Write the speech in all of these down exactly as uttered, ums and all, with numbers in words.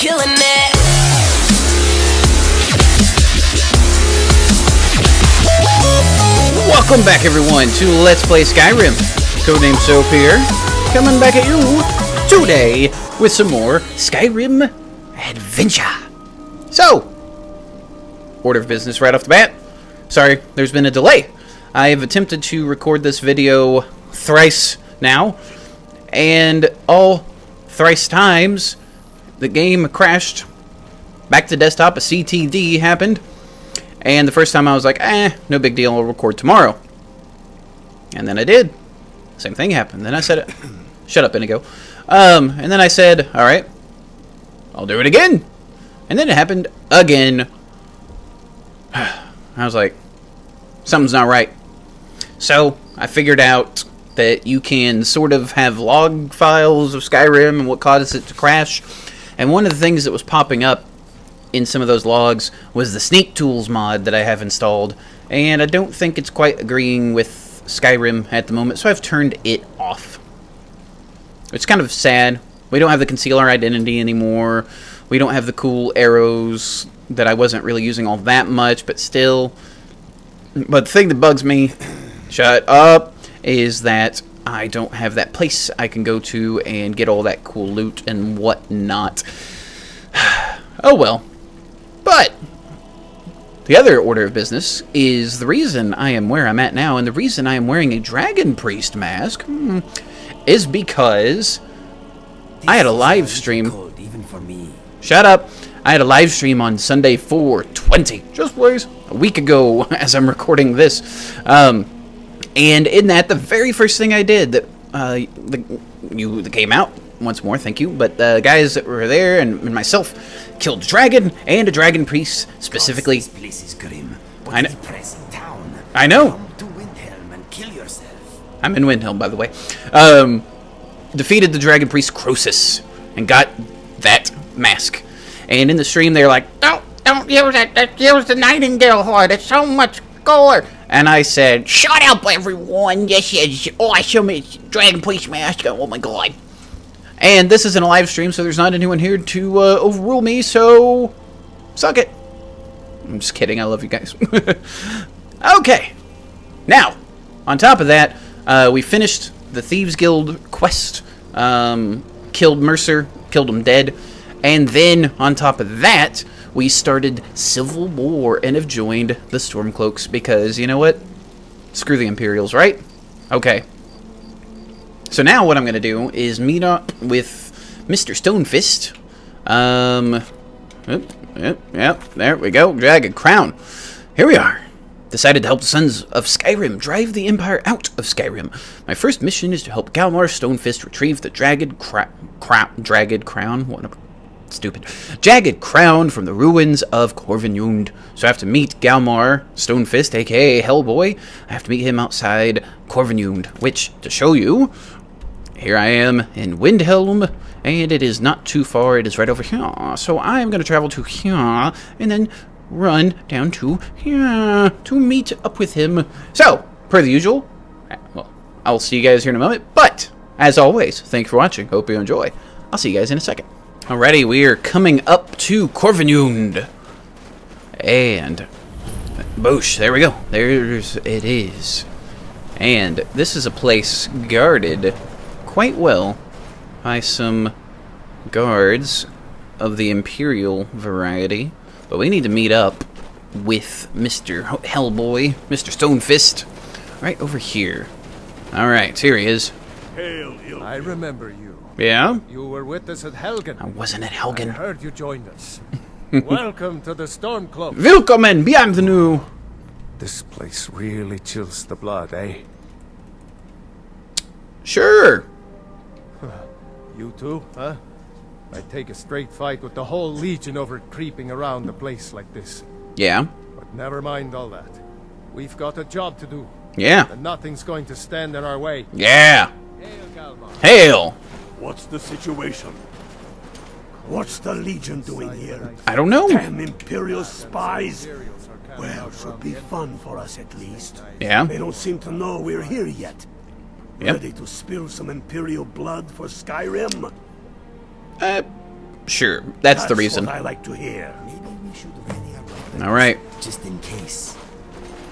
killing it. Welcome back, everyone, to Let's Play Skyrim. Codename Soap here, coming back at you today with some more Skyrim adventure. So, order of business right off the bat. Sorry, there's been a delay. I have attempted to record this video thrice now, and all thrice times the game crashed. Back to desktop, a C T D happened, and the first time I was like, eh, no big deal, I'll record tomorrow. And then I did. Same thing happened. Then I said, shut up, Inigo. Um, and then I said, alright, I'll do it again. And then it happened again. I was like, something's not right. So I figured out that you can sort of have log files of Skyrim and what caused it to crash. And one of the things that was popping up in some of those logs was the Sneak Tools mod that I have installed. And I don't think it's quite agreeing with Skyrim at the moment, so I've turned it off. It's kind of sad. We don't have the conceal our identity anymore. We don't have the cool arrows that I wasn't really using all that much, but still. But the thing that bugs me, shut up, is that I don't have that place I can go to and get all that cool loot and whatnot. Oh well. But the other order of business is the reason I am where I'm at now, and the reason I am wearing a Dragon Priest mask hmm, is because I had a live stream. Cold, even for me. Shut up. I had a live stream on Sunday four twenty, just please, a week ago as I'm recording this. Um, and in that, the very first thing I did that uh, the, you that came out, once more, thank you, but the guys that were there and, and myself killed a dragon and a dragon priest, specifically. This place is grim, but I, kn town. I know. Come to Windhelm and kill yourself. I'm in Windhelm, by the way. Um, defeated the dragon priest Croesus and got that mask. And in the stream, they're like, don't, don't use it. Just use the Nightingale horde. It's so much cooler. And I said, shut up, everyone. This is awesome. It's Dragon Priest Mask. Oh, my God. And this isn't a live stream, so there's not anyone here to uh, overrule me, so suck it. I'm just kidding. I love you guys. Okay. Now, on top of that, uh, we finished the Thieves Guild quest. Um, killed Mercer. Killed him dead. And then, on top of that, we started Civil War and have joined the Stormcloaks because, you know what? Screw the Imperials, right? Okay. So now what I'm going to do is meet up with Mister Stonefist. Um, yep, yep, yep, there we go. Jagged Crown. Here we are. Decided to help the Sons of Skyrim drive the Empire out of Skyrim. My first mission is to help Galmar Stonefist retrieve the Jagged Crown. Jagged Crown? What a... Stupid. Jagged Crown from the ruins of Korvanjund. So I have to meet Galmar Stonefist, aka Hellboy. I have to meet him outside Korvanjund, which, to show you, here I am in Windhelm, and it is not too far. It is right over here. So I am going to travel to here, and then run down to here to meet up with him. So, per the usual, well, I'll see you guys here in a moment, but, as always, thanks for watching. Hope you enjoy. I'll see you guys in a second. Alrighty, we are coming up to Korvanjund. And Bosh, there we go. There's it is. And this is a place guarded quite well by some guards of the Imperial variety. But we need to meet up with Mister Hellboy, Mister Stonefist, right over here. Alright, here he is. Hail, I remember you. Yeah? You were with us at Helgen. I wasn't at Helgen. I heard you joined us. Welcome to the Stormcloak. Willkommen, bienvenue. This place really chills the blood, eh? Sure. You too, huh? I'd take a straight fight with the whole Legion over creeping around the place like this. Yeah. But never mind all that. We've got a job to do. Yeah. And nothing's going to stand in our way. Yeah. Hail, Galmar. Hail. What's the situation? What's the Legion doing here? I don't know. Damn Imperial spies. Well, should be fun for us at least. Yeah. They don't seem to know we're here yet. Yep. Ready to spill some Imperial blood for Skyrim? Uh, Sure, that's, that's the reason. What I like to hear. Maybe we should really arrive. All right. Just in case.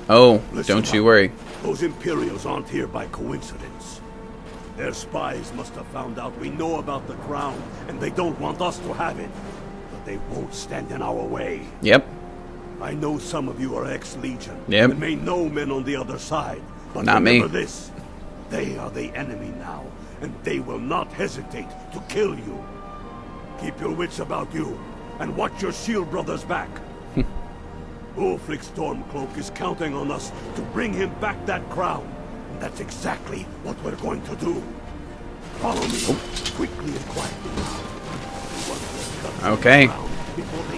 Oh, Listen don't you up. worry. Those Imperials aren't here by coincidence. Their spies must have found out we know about the crown, and they don't want us to have it. But they won't stand in our way. Yep. I know some of you are ex-Legion. Yep. And may know men on the other side. But not remember me. This. They are the enemy now, and they will not hesitate to kill you. Keep your wits about you, and watch your shield brothers back. Ulfric Stormcloak is counting on us to bring him back that crown. And that's exactly what we're going to do. Follow me, oh. quickly and quietly. Okay.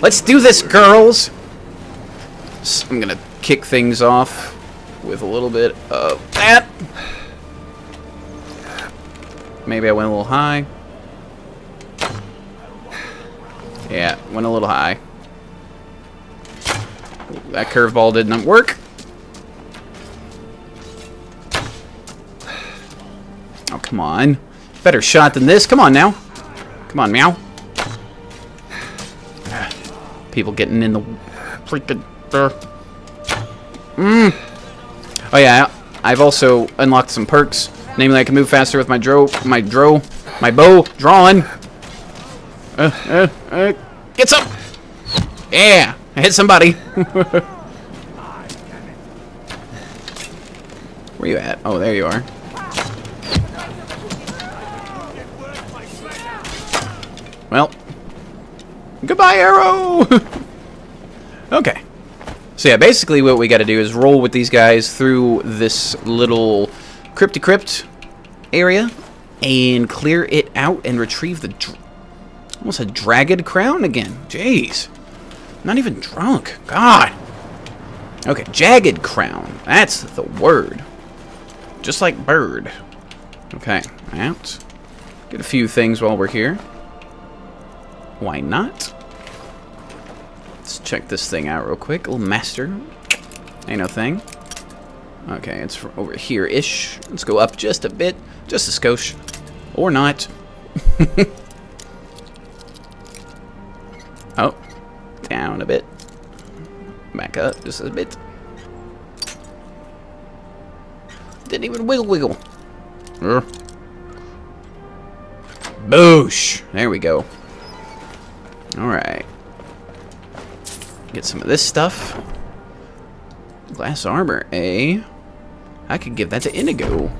Let's do this, girls! I'm gonna kick things off with a little bit of that. Maybe I went a little high. Yeah, went a little high. That curveball did not work. Oh, come on. Better shot than this. Come on now. Come on, meow. People getting in the freaking... Mm. Oh, yeah. I've also unlocked some perks. Namely, I can move faster with my dro, my dro, my bow drawn. Uh, uh, uh, get some! Yeah, I hit somebody. Where you at? Oh, there you are. Well, goodbye, arrow. Okay. So yeah, basically what we got to do is roll with these guys through this little crypt-to-crypt area and clear it out and retrieve the dr almost a Jagged Crown again. Jeez. Not even drunk. God. Okay, Jagged Crown. That's the word. Just like bird. Okay, out. Get a few things while we're here. Why not? Let's check this thing out real quick. Little master. Ain't no thing. Okay, it's over here-ish. Let's go up just a bit. Just a skosh. Or not. Oh. Down a bit. Back up just a bit. Didn't even wiggle wiggle. Uh. Boosh! There we go. Alright. Get some of this stuff. Glass armor, eh? I could give that to Inigo.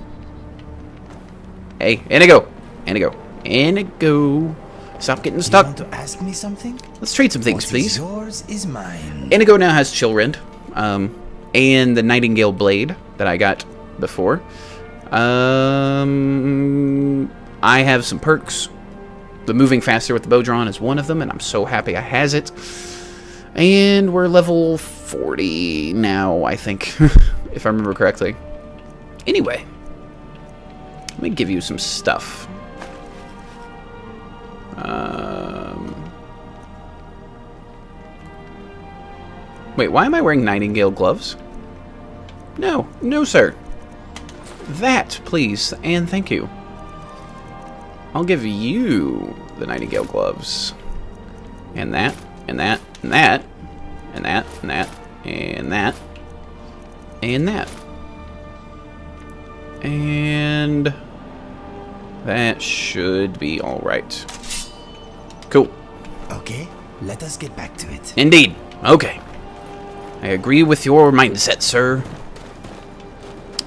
Hey, Inigo! Inigo. Inigo. Stop getting stuck. You want to ask me something? Let's trade some things, what please. Is yours is mine. Inigo now has Chillrend. Um, and the Nightingale blade that I got before. Um, I have some perks. The moving faster with the bow drawn is one of them, and I'm so happy I has it. And we're level forty now, I think, if I remember correctly. Anyway, let me give you some stuff. Um, wait, why am I wearing Nightingale gloves? No, no, sir. That, please, and thank you. I'll give you the Nightingale gloves. And that, and that. And that, and that, and that, and that, and that, and that should be all right. Cool. Okay, let us get back to it. Indeed. Okay. I agree with your mindset, sir.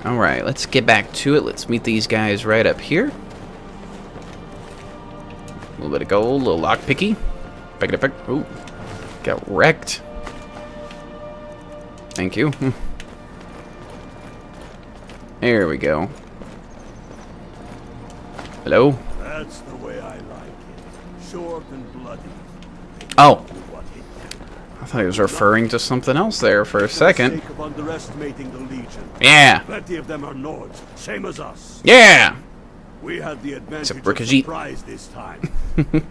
All right, let's get back to it. Let's meet these guys right up here. A little bit of gold, a little lockpicky. Pick it up, pick. Ooh. Got wrecked. Thank you. There we go. Hello? That's the way I like it. Short and bloody. Oh. I thought he was referring to something else there for a second. Yeah. Plenty of them are Nords, same as us. Yeah. We had the advantage of surprise this time.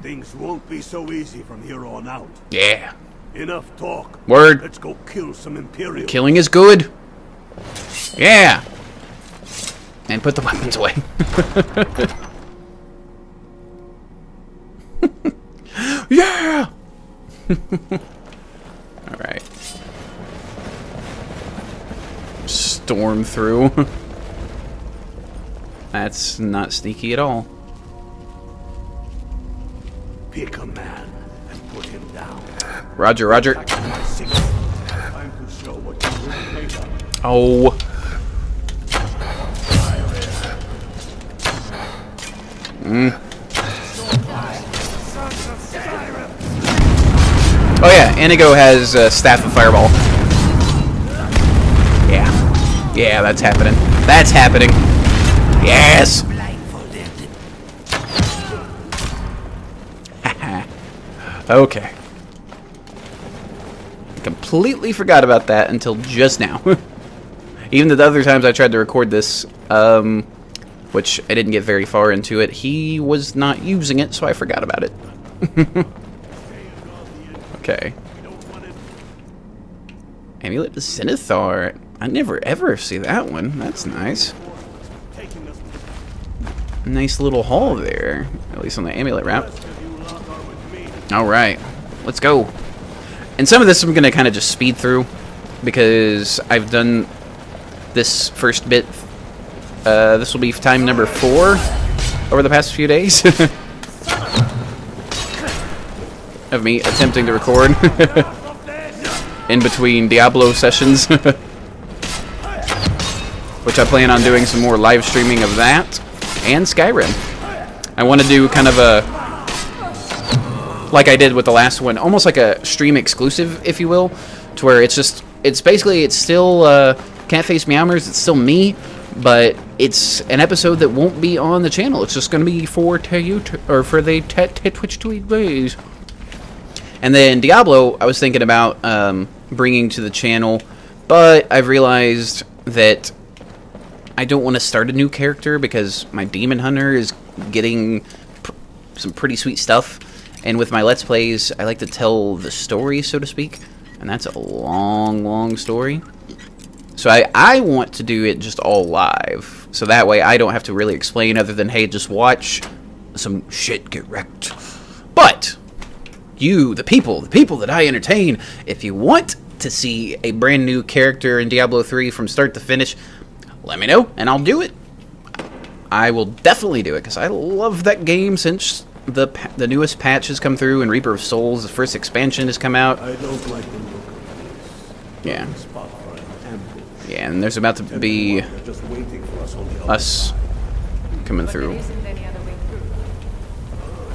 Things won't be so easy from here on out. Yeah. Enough talk. Word. Let's go kill some Imperials. Killing is good. Yeah. And put the weapons away. Alright. Storm through. That's not sneaky at all. Pick a man and put him down. Roger, roger. Oh. Mm. Oh yeah, Inigo has uh, Staff of Fireball. Yeah. Yeah, that's happening. That's happening. Yes! Okay. I completely forgot about that until just now. Even the other times I tried to record this, um, which I didn't get very far into it, he was not using it, so I forgot about it. Okay. Amulet to Zenithar. I never ever see that one. That's nice. Nice little haul there, at least on the amulet route. Alright, let's go. And some of this I'm going to kind of just speed through, because I've done this first bit. Uh, this will be time number four over the past few days of me attempting to record in between Diablo sessions, which I plan on doing some more live streaming of that. And Skyrim. I want to do kind of a, like I did with the last one, almost like a stream exclusive, if you will, to where it's just, it's basically, it's still uh, Catface Meowmers, it's still me, but it's an episode that won't be on the channel. It's just going to be for YouTube, or for the Twitch T Vs. And then Diablo, I was thinking about um, bringing to the channel, but I've realized that I don't want to start a new character because my Demon Hunter is getting pr some pretty sweet stuff. And with my Let's Plays, I like to tell the story, so to speak. And that's a long, long story. So I, I want to do it just all live. So that way I don't have to really explain other than, hey, just watch some shit get wrecked. But you, the people, the people that I entertain, if you want to see a brand new character in Diablo three from start to finish, let me know, and I'll do it. I will definitely do it, because I love that game since the the newest patch has come through, and Reaper of Souls, the first expansion, has come out. I don't like the look of yeah. Yeah, and there's about to be us coming through.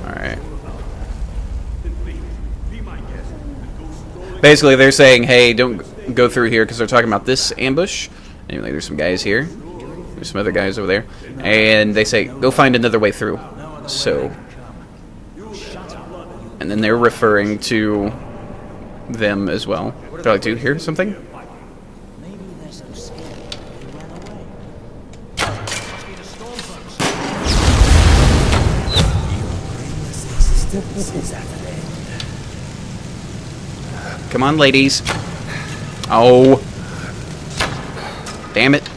Alright. Basically, they're saying, hey, don't go through here, because they're talking about this ambush. Anyway, there's some guys here. There's some other guys over there. And they say, go find another way through. So. And then they're referring to them as well. They're like, do you hear something? Come on, ladies. Oh. Damn it.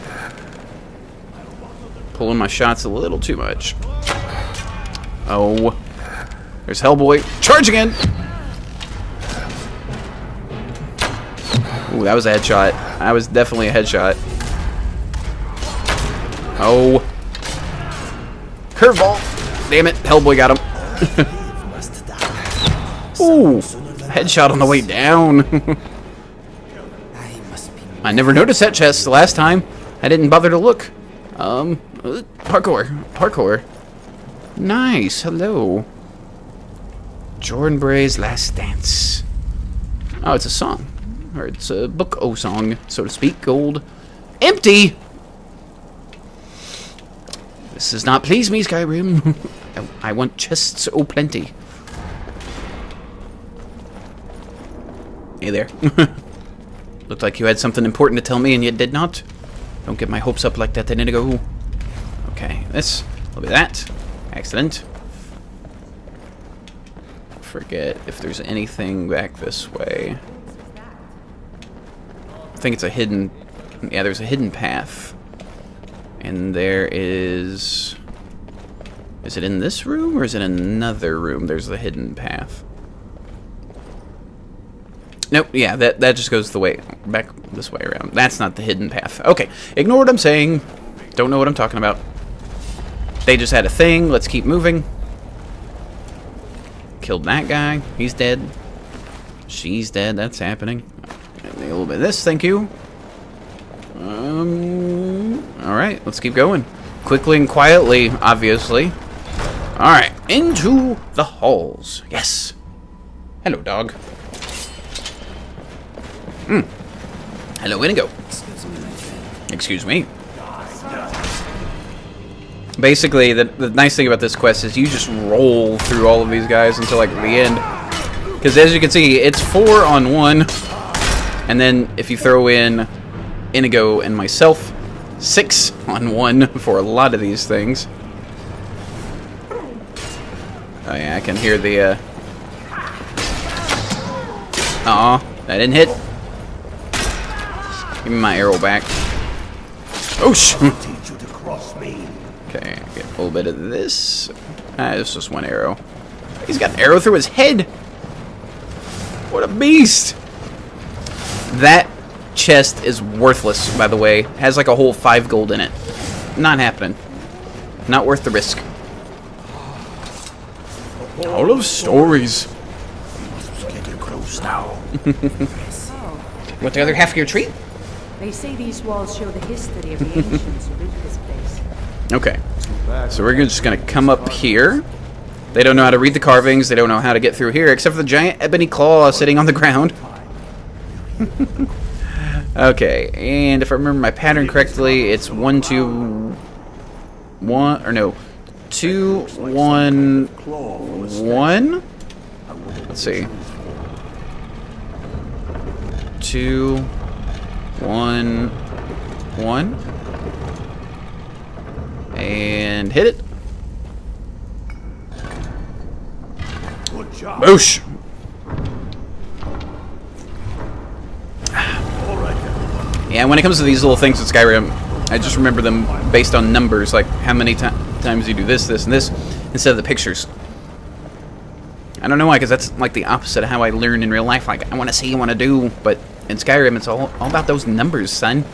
Pulling my shots a little too much. Oh. There's Hellboy. Charge again! Ooh, that was a headshot. That was definitely a headshot. Oh. Curveball. Damn it. Hellboy got him. Ooh. Headshot on the way down. I never noticed that chest the last time. I didn't bother to look. Um, parkour. Parkour. Nice. Hello. Jordan Bray's Last Dance. Oh, it's a song. Or it's a book o song, so to speak. Gold. Empty! This does not please me, Skyrim. I want chests o plenty. Hey there. Looked like you had something important to tell me, and you did not. Don't get my hopes up like that, then Inigo. Okay, this. I'll be that. Excellent. Forget if there's anything back this way. I think it's a hidden... Yeah, there's a hidden path. And there is... Is it in this room, or is it in another room? There's the hidden path. Nope, yeah, that, that just goes the way, back this way around. That's not the hidden path. Okay, ignore what I'm saying. Don't know what I'm talking about. They just had a thing. Let's keep moving. Killed that guy. He's dead. She's dead. That's happening. And a little bit of this. Thank you. Um. All right. Let's keep going. Quickly and quietly, obviously. All right. Into the halls. Yes. Hello, dog. Hmm. Hello, Inigo. Excuse me. Excuse me. Basically, the, the nice thing about this quest is you just roll through all of these guys until, like, the end. Because, as you can see, it's four on one. And then, if you throw in Inigo and myself, six on one for a lot of these things. Oh, yeah, I can hear the, uh... Aw, that didn't hit. Give me my arrow back. Oh, shoot! Okay, get a little bit of this. Ah, it's just one arrow. He's got an arrow through his head! What a beast! That chest is worthless, by the way. It has like a whole five gold in it. Not happening. Not worth the risk. All of stories. You must get your clothes now. Want the other half of your treat? They say these walls show the history of the ancients who built this place. Okay, so we're just going to come up here. They don't know how to read the carvings. They don't know how to get through here, except for the giant ebony claw sitting on the ground. Okay, and if I remember my pattern correctly, it's one, two, one, or no, two, one, one. Let's see. Two, one, one. And hit it. Good job. Boosh. Yeah, when it comes to these little things in Skyrim, I just remember them based on numbers, like how many times you do this, this, and this, instead of the pictures. I don't know why, because that's like the opposite of how I learn in real life. Like, I want to see, I want to do, but in Skyrim, it's all, all about those numbers, son.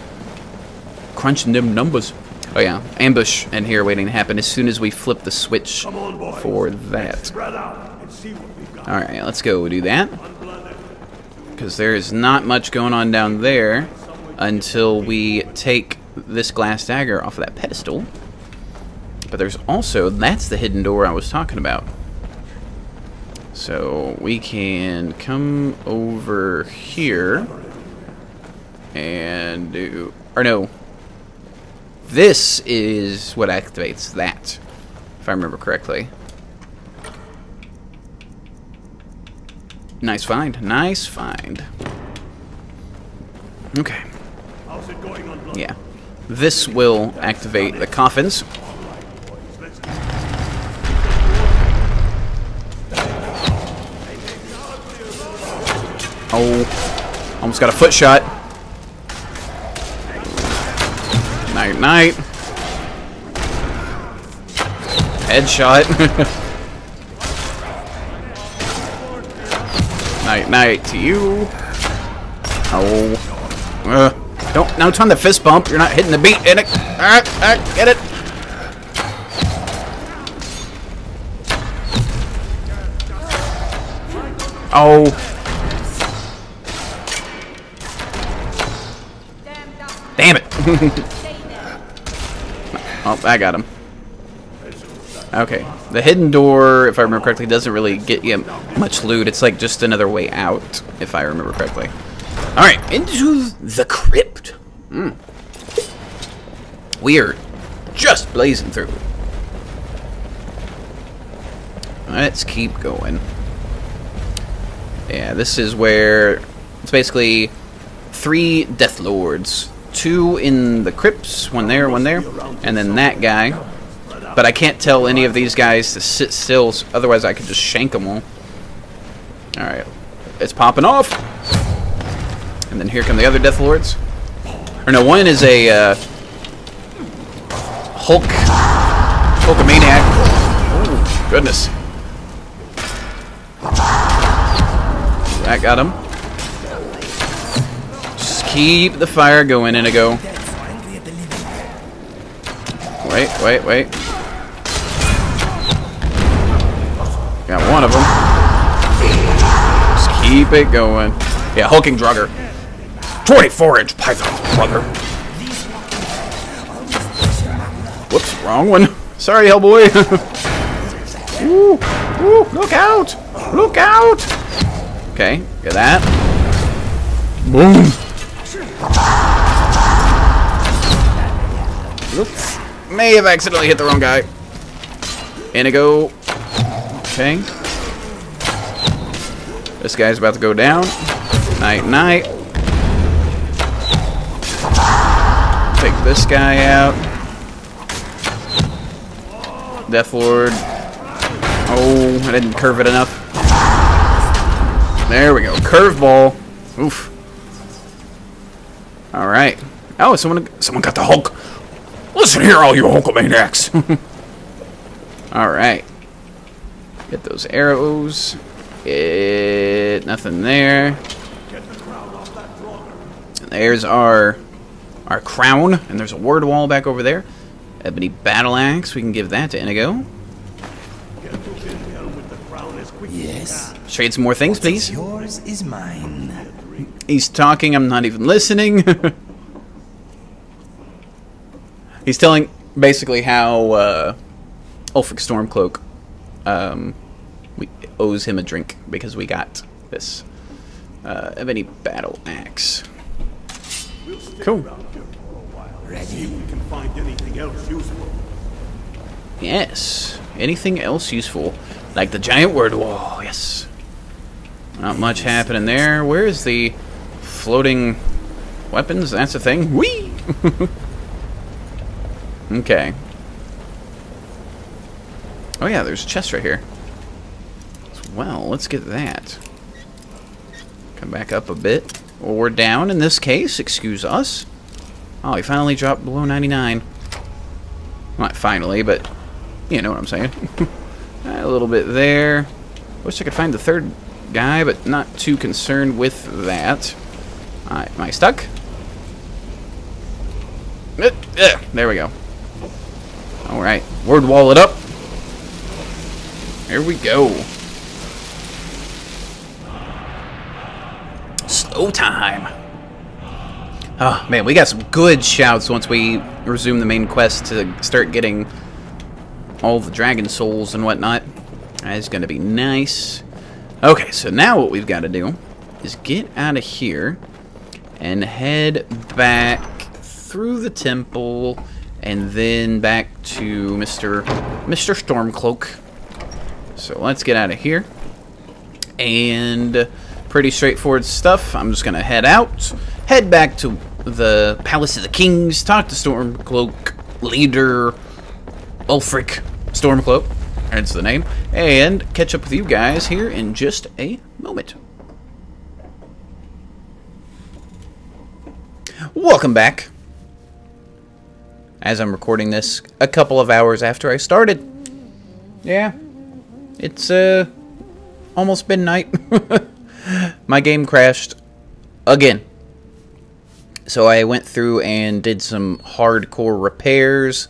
Crunching them numbers. Oh yeah, ambush in here waiting to happen as soon as we flip the switch for that. Alright, let's go do that. Because there is not much going on down there until we take this glass dagger off of that pedestal. But there's also, that's the hidden door I was talking about. So we can come over here and do, or no. This is what activates that, if I remember correctly. Nice find. Nice find. Okay. How's it going on blood? Yeah. This will activate the coffins. Oh. Almost got a foot shot. Night, night. Headshot. Night, night to you. Oh. Uh, don't. Now turn the fist bump. You're not hitting the beat. In it. Ah, ah, get it. Oh. Damn it. Oh, I got him. Okay. The hidden door, if I remember correctly, doesn't really get you much loot. It's like just another way out, if I remember correctly. Alright, into the crypt. Mm. We are just blazing through. Let's keep going. Yeah, this is where it's basically three Death Lords. Two in the crypts, one there, one there, and then that guy. But I can't tell any of these guys to sit still, otherwise I could just shank them all. Alright, it's popping off. And then here come the other Death Lords. Or no, one is a uh, Hulk, Hulkamaniac. Oh, goodness. That got him. Keep the fire going, Inigo. Wait, wait, wait. Got one of them. Just keep it going. Yeah, hulking drugger. twenty-four inch python, brother. Whoops, wrong one. Sorry, Hellboy. Ooh, ooh, look out! Look out! Okay, get that. Boom! Oops. May have accidentally hit the wrong guy. Inigo. Okay. This guy's about to go down. Night, night. Take this guy out. Death Lord. Oh, I didn't curve it enough. There we go. Curveball. Oof. All right. Oh, someone someone got the Hulk. Listen here, all you Hulkamaniacs. All right. Get those arrows. It nothing there. And there's our our crown, and there's a word wall back over there. Ebony battle axe, we can give that to Inigo. Yes. Trade some more things, please. Yours is mine. He's talking, I'm not even listening. He's telling basically how uh, Ulfric Stormcloak um, we, owes him a drink because we got this uh, Ebony battle axe. Cool. Ready. We can find anything else useful. Yes, anything else useful, like the giant word wall. Yes. Not much happening there. Where is the floating weapons? That's the thing. Whee! Okay. Oh yeah, there's a chest right here. Well, let's get that. Come back up a bit, or down in this case. Excuse us. Oh, he finally dropped below ninety-nine. Not finally, but you know what I'm saying. A little bit there. Wish I could find the third guy, but not too concerned with that. Alright, am I stuck? Uh, uh, there we go. Alright, word wall it up. There we go. Slow time. Oh, man, we got some good shouts once we resume the main quest to start getting all the dragon souls and whatnot. That is going to be nice. Okay, so now what we've got to do is get out of here and head back through the temple and then back to Mister Mister Stormcloak. So let's get out of here. And pretty straightforward stuff. I'm just going to head out. Head back to the Palace of the Kings, talk to Stormcloak leader Ulfric Stormcloak, that's the name, and catch up with you guys here in just a moment. Welcome back. As I'm recording this a couple of hours after I started. Yeah, it's uh, almost midnight. My game crashed again. So I went through and did some hardcore repairs,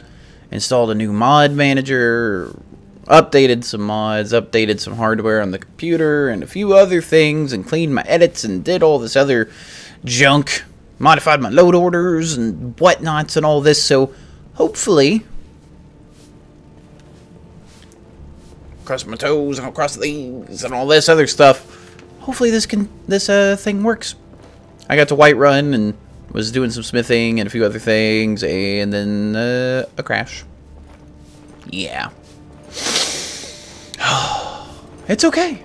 installed a new mod manager, updated some mods, updated some hardware on the computer, and a few other things, and cleaned my edits, and did all this other junk, modified my load orders, and whatnots, and all this, so hopefully... Cross my toes, and I'll cross these, and all this other stuff. Hopefully this can this uh, thing works. I got to Whiterun, and... was doing some smithing and a few other things, and then uh, a crash. Yeah. It's okay.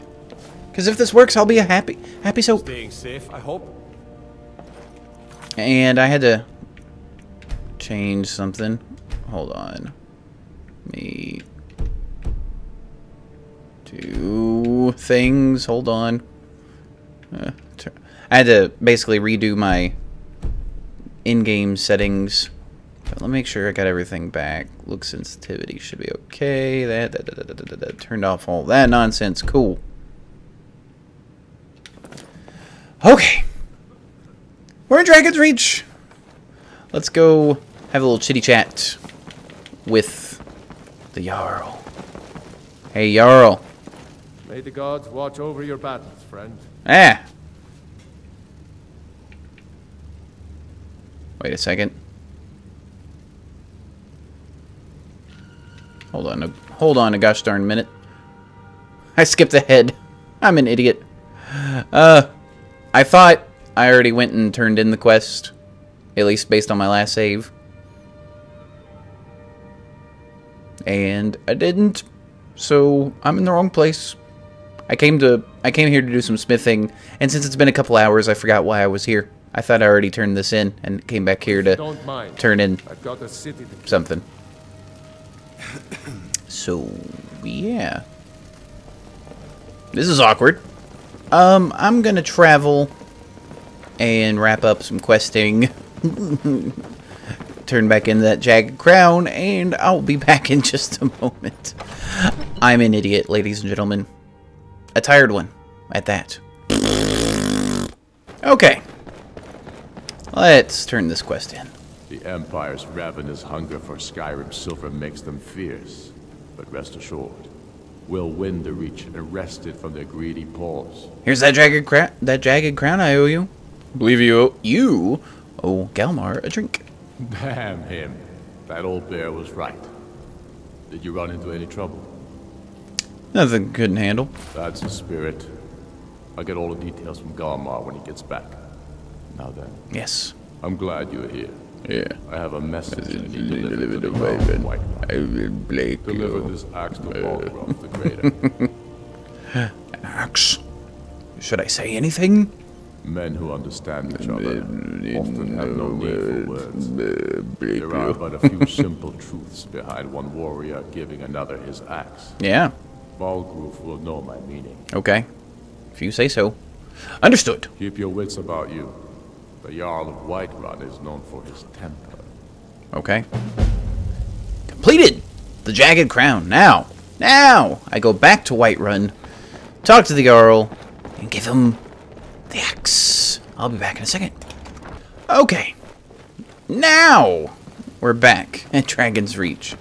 Because if this works, I'll be a happy, happy soap. Staying safe, I hope. And I had to change something. Hold on. Me. Two things. Hold on. Uh, I had to basically redo my in-game settings, but let me make sure I got everything back. Look sensitivity should be okay. That, that, that, that, that, that turned off all that nonsense. Cool. Okay. We're in Dragon's Reach! Let's go have a little chitty chat with the Jarl. Hey, Jarl. May the gods watch over your battles, friend. Eh. Wait a second. Hold on a hold on a gosh darn minute. I skipped ahead. I'm an idiot. Uh I thought I already went and turned in the quest. At least based on my last save. And I didn't. So I'm in the wrong place. I came to I came here to do some smithing, and since it's been a couple hours, I forgot why I was here. I thought I already turned this in and came back here to turn in I've got a city to something. So yeah. This is awkward. Um, I'm gonna travel and wrap up some questing. Turn back into that Jagged Crown, and I'll be back in just a moment. I'm an idiot, ladies and gentlemen. A tired one at that. Okay. Let's turn this quest in. The Empire's ravenous hunger for Skyrim silver makes them fierce. But rest assured, we'll win the Reach and wrest it from their greedy paws. Here's that jagged, cra that jagged crown I owe you. Believe you owe you owe Galmar a drink. Damn him. That old bear was right. Did you run into any trouble? Nothing couldn't handle. That's the spirit. I'll get all the details from Galmar when he gets back. Now then. Yes. I'm glad you're here. Yeah. I have a message I need to deliver to Whiterun. I will break you. Deliver this axe to Balgruuf the Greater. An axe? Should I say anything? Men who understand each other often have no need for words. There are but a few simple truths behind one warrior giving another his axe. Yeah. Balgruuf will know my meaning. Okay. If you say so. Understood. Keep your wits about you. The Jarl of Whiterun is known for his temper. Okay. Completed! The Jagged Crown. Now! Now! I go back to Whiterun, talk to the Jarl, and give him the axe. I'll be back in a second. Okay. Now! We're back at Dragon's Reach.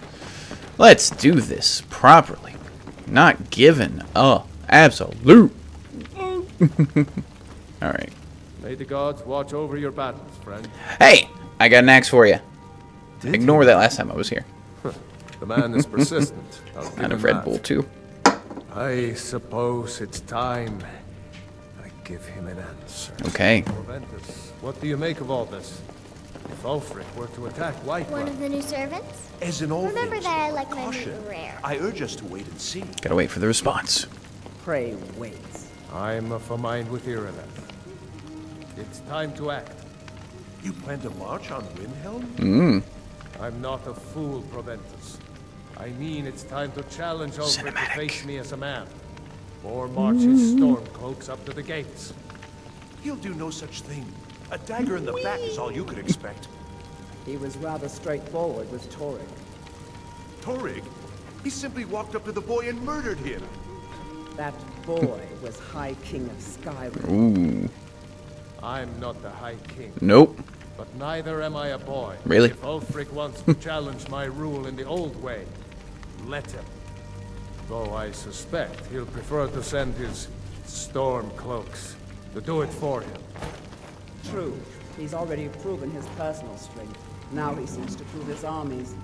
Let's do this properly. Not given. Oh, absolute. All right. May the gods watch over your battles, friend. Hey, I got an axe for you. Did Ignore you? that last time I was here. The man is persistent. And a Red that. Bull too. I suppose it's time I give him an answer. Okay. What do you make of all this? If Ulfric were to attack Whiterun. One of the new servants? As an old Remember age, that I like caution. my meat rare. I urge us to wait and see. Gotta wait for the response. Pray wait. I'm of a mind with Ireland. It's time to act. You plan to march on Windhelm? Mm. I'm not a fool, Proventus. I mean it's time to challenge Ulfric to face me as a man. Or march mm. his Stormcloaks up to the gates. He'll do no such thing. A dagger in the Whee! back is all you could expect. He was rather straightforward with Torrig. Torrig? He simply walked up to the boy and murdered him. That boy was High King of Skyrim. Ooh. I'm not the High King. Nope. But neither am I a boy. Really? If Ulfric wants to challenge my rule in the old way, let him. Though I suspect he'll prefer to send his Stormcloaks to do it for him. True. He's already proven his personal strength. Now he seems to prove his armies.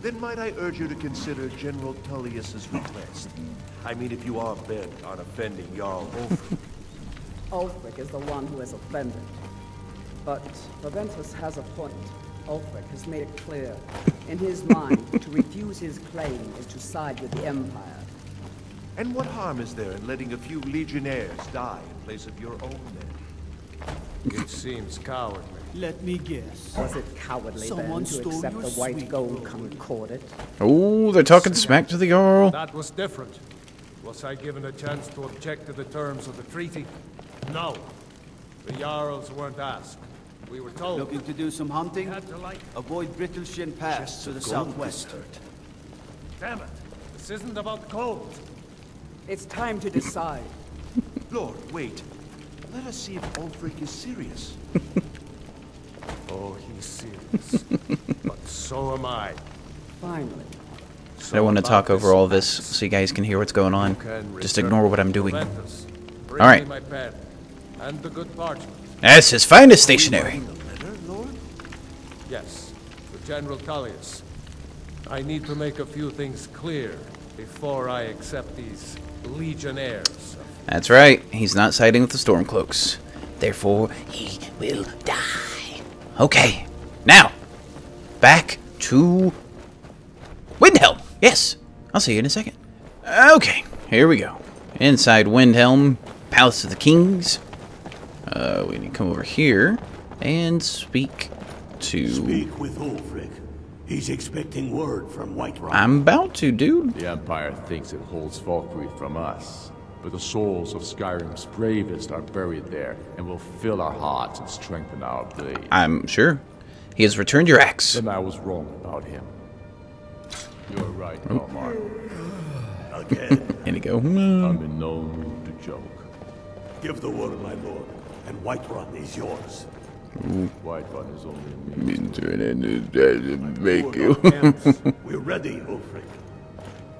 Then might I urge you to consider General Tullius's request? I mean, if you are bent on offending Jarl Ulfric. Ulfric is the one who is offended. But Proventus has a point. Ulfric has made it clear. In his mind, to refuse his claim is to side with the Empire. And what harm is there in letting a few legionnaires die in place of your own men? It seems cowardly. Let me guess. Was it cowardly Someone then to accept the white gold concordat? Oh, they're talking smack to the Jarl. That was different. Was I given a chance to object to the terms of the treaty? No. The Jarls weren't asked. We were told. Looking to do some hunting? Had to like Avoid Brittleshin Pass to the southwest. Damn it. This isn't about gold. It's time to decide. Lord, wait. Let us see if Ulfric is serious. Oh, he's serious. But so am I. Finally. So I don't want to talk over all this so you guys can hear what's going on. Just ignore what I'm doing. Alright. That's his finest stationery. Yes, to General Talos. I need to make a few things clear before I accept these legionnaires. That's right. He's not siding with the Stormcloaks. Therefore, he will die. Okay. Now, back to Windhelm. Yes. I'll see you in a second. Okay. Here we go. Inside Windhelm, Palace of the Kings. Uh, we need to come over here and speak to... Speak with Ulfric. He's expecting word from Whiterun. I'm about to, dude. The Empire thinks it holds Falkreath from us, but the souls of Skyrim's bravest are buried there and will fill our hearts and strengthen our blades. I'm sure. He has returned your axe. And I was wrong about him. You're right, Galmar. Oh. Again. Inigo. I'm in no mood to joke. Give the word, my lord, and Whiterun is yours. Whiterun is only to make you. We're ready, Ulfric.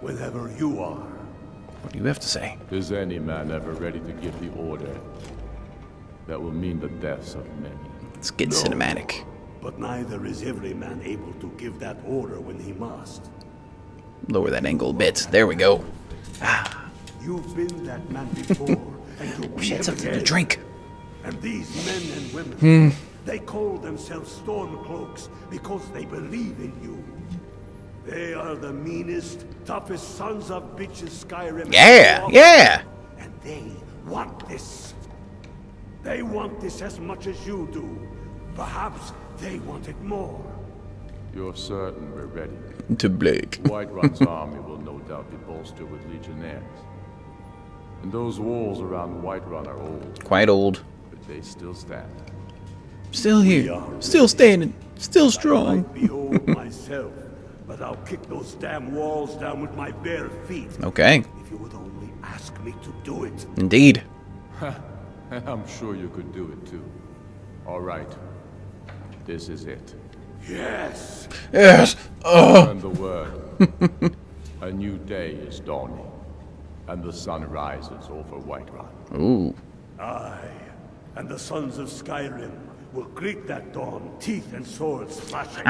Whenever you are. What do you have to say? Is any man ever ready to give the order that will mean the deaths of many? Let's get no, cinematic. But neither is every man able to give that order when he must. Lower that angle a bit. There we go. Ah. You've been that man before. And we had something to drink. And these men and women, hmm. they call themselves Stormcloaks because they believe in you. They are the meanest, toughest sons of bitches Skyrim. Yeah, yeah. And they want this. They want this as much as you do. Perhaps they want it more. You're certain we're ready. To Blake. Whiterun's army will no doubt be bolstered with legionnaires. And those walls around Whiterun are old. Quite old. They still stand. Still here. Still standing. Still strong. I might be old myself, but I'll kick those damn walls down with my bare feet. Okay. If you would only ask me to do it. Indeed. I'm sure you could do it too. All right. This is it. Yes. Yes. Oh. And the word. A new day is dawning, and the sun rises over Whiterun. Ooh. Aye. And the sons of Skyrim will greet that dawn, teeth and swords flashing.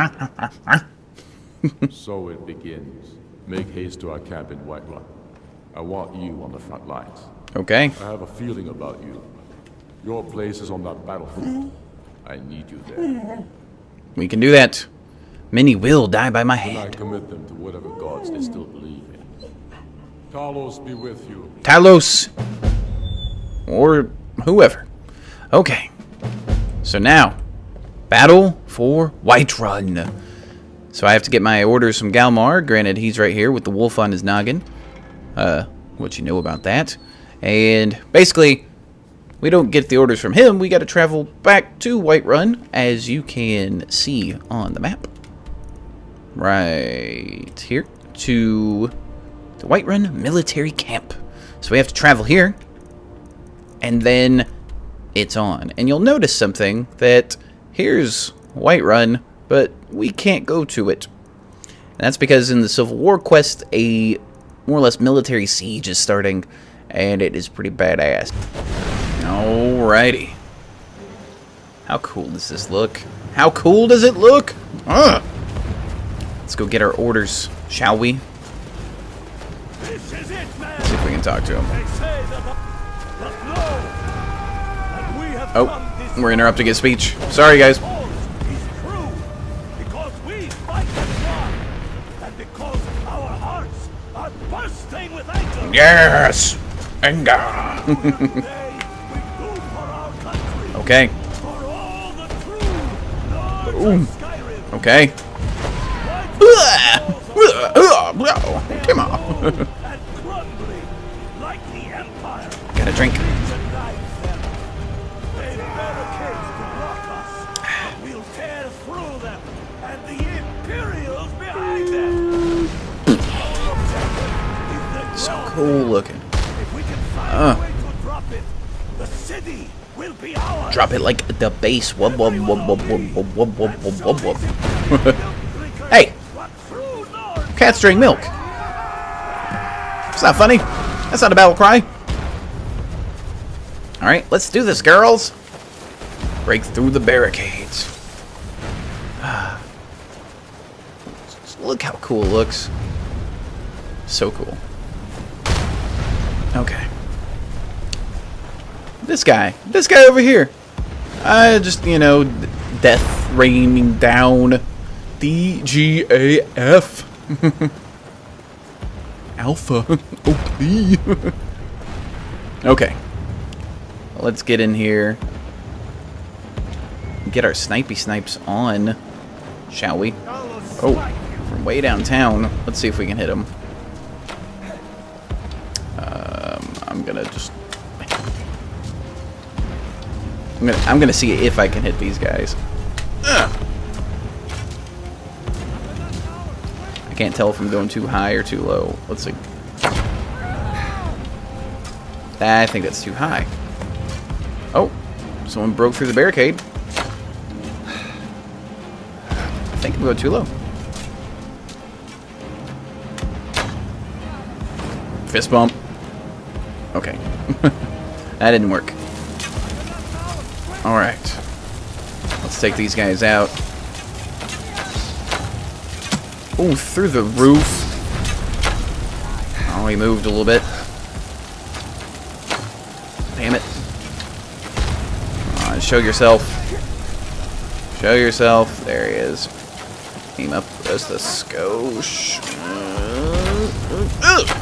So it begins. Make haste to our camp in Whiterun. I want you on the front lines. Okay. I have a feeling about you. Your place is on that battlefield. I need you there. We can do that. Many will die by my hand. And I commit them to whatever gods they still believe in. Talos be with you. Talos. Or whoever. Okay, so now, battle for Whiterun. So I have to get my orders from Galmar. Granted, he's right here with the wolf on his noggin. Uh, what you know about that. And basically, we don't get the orders from him. We got to travel back to Whiterun, as you can see on the map. Right here, to the Whiterun military camp. So we have to travel here, and then... it's on. And you'll notice something, that here's Whiterun, but we can't go to it. And that's because in the Civil War quest, a more or less military siege is starting, and it is pretty badass. Alrighty. How cool does this look? How cool does it look? Ugh. Let's go get our orders, shall we? This is it, man. Let's see if we can talk to him. Oh, we're interrupting his speech. Sorry, guys. Because we fight as one, and because our hearts are bursting with anger. Yes, anger. Okay. Ooh. Okay. Come on. Got a drink. So cool looking. If we can find uh. a way to drop it, the city will be ours. Drop it like the bass. Wub wub wub wub wub wub wub wub wub wub wub. Hey! Cats drink milk. It's not funny. That's not a battle cry. Alright, let's do this, girls. Break through the barricades. Look how cool it looks. So cool. Okay. This guy. This guy over here. I just, you know, death raining down. D G A F. Alpha. O P. Okay. Let's get in here. Get our snipey snipes on. Shall we? Oh. From way downtown. Let's see if we can hit him. Um, I'm gonna just... I'm gonna, I'm gonna see if I can hit these guys. Ugh. I can't tell if I'm going too high or too low. Let's see. I think that's too high. Oh, someone broke through the barricade. I think I'm going too low. Fist bump. Okay. That didn't work. Alright. Let's take these guys out. Oh, through the roof. Oh, he moved a little bit. Damn it. Come on, show yourself. Show yourself. There he is. Came up with us the skosh. Uh, uh, uh.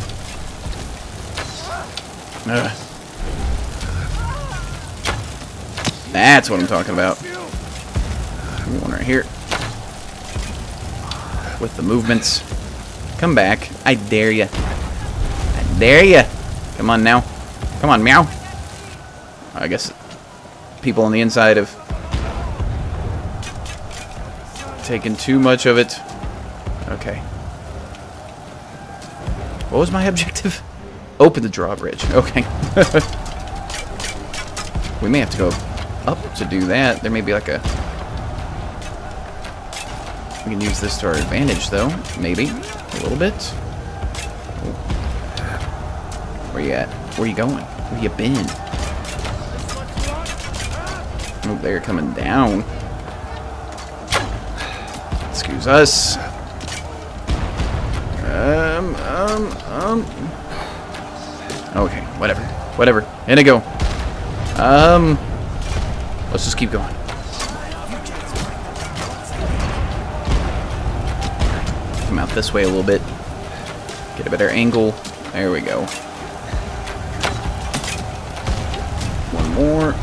Ugh. That's what I'm talking about. One right here. With the movements. Come back. I dare ya. I dare ya. Come on now. Come on, meow. I guess people on the inside have taken too much of it. Okay. What was my objective? Open the drawbridge. Okay. We may have to go up to do that. There may be like a... We can use this to our advantage, though. Maybe. A little bit. Where you at? Where you going? Where you been? Oh, they're coming down. Excuse us. Um, um, um... Okay, whatever. Whatever. Inigo. Um, let's just keep going. Come out this way a little bit. Get a better angle. There we go. One more.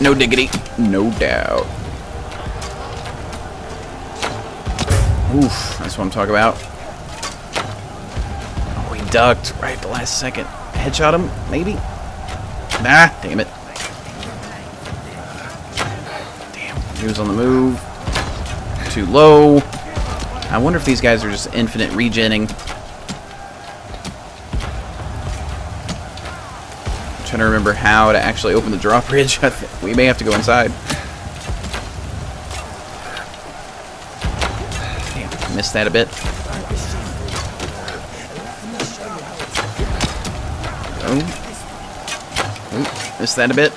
No diggity. No doubt. Oof, that's what I'm talking about. Oh, he ducked right at the last second. Headshot him, maybe? Nah, damn it. Damn, he was on the move. Too low. I wonder if these guys are just infinite regenning. I'm trying to remember how to actually open the drawbridge. We may have to go inside. Damn, missed that a bit. Oh, missed that a bit.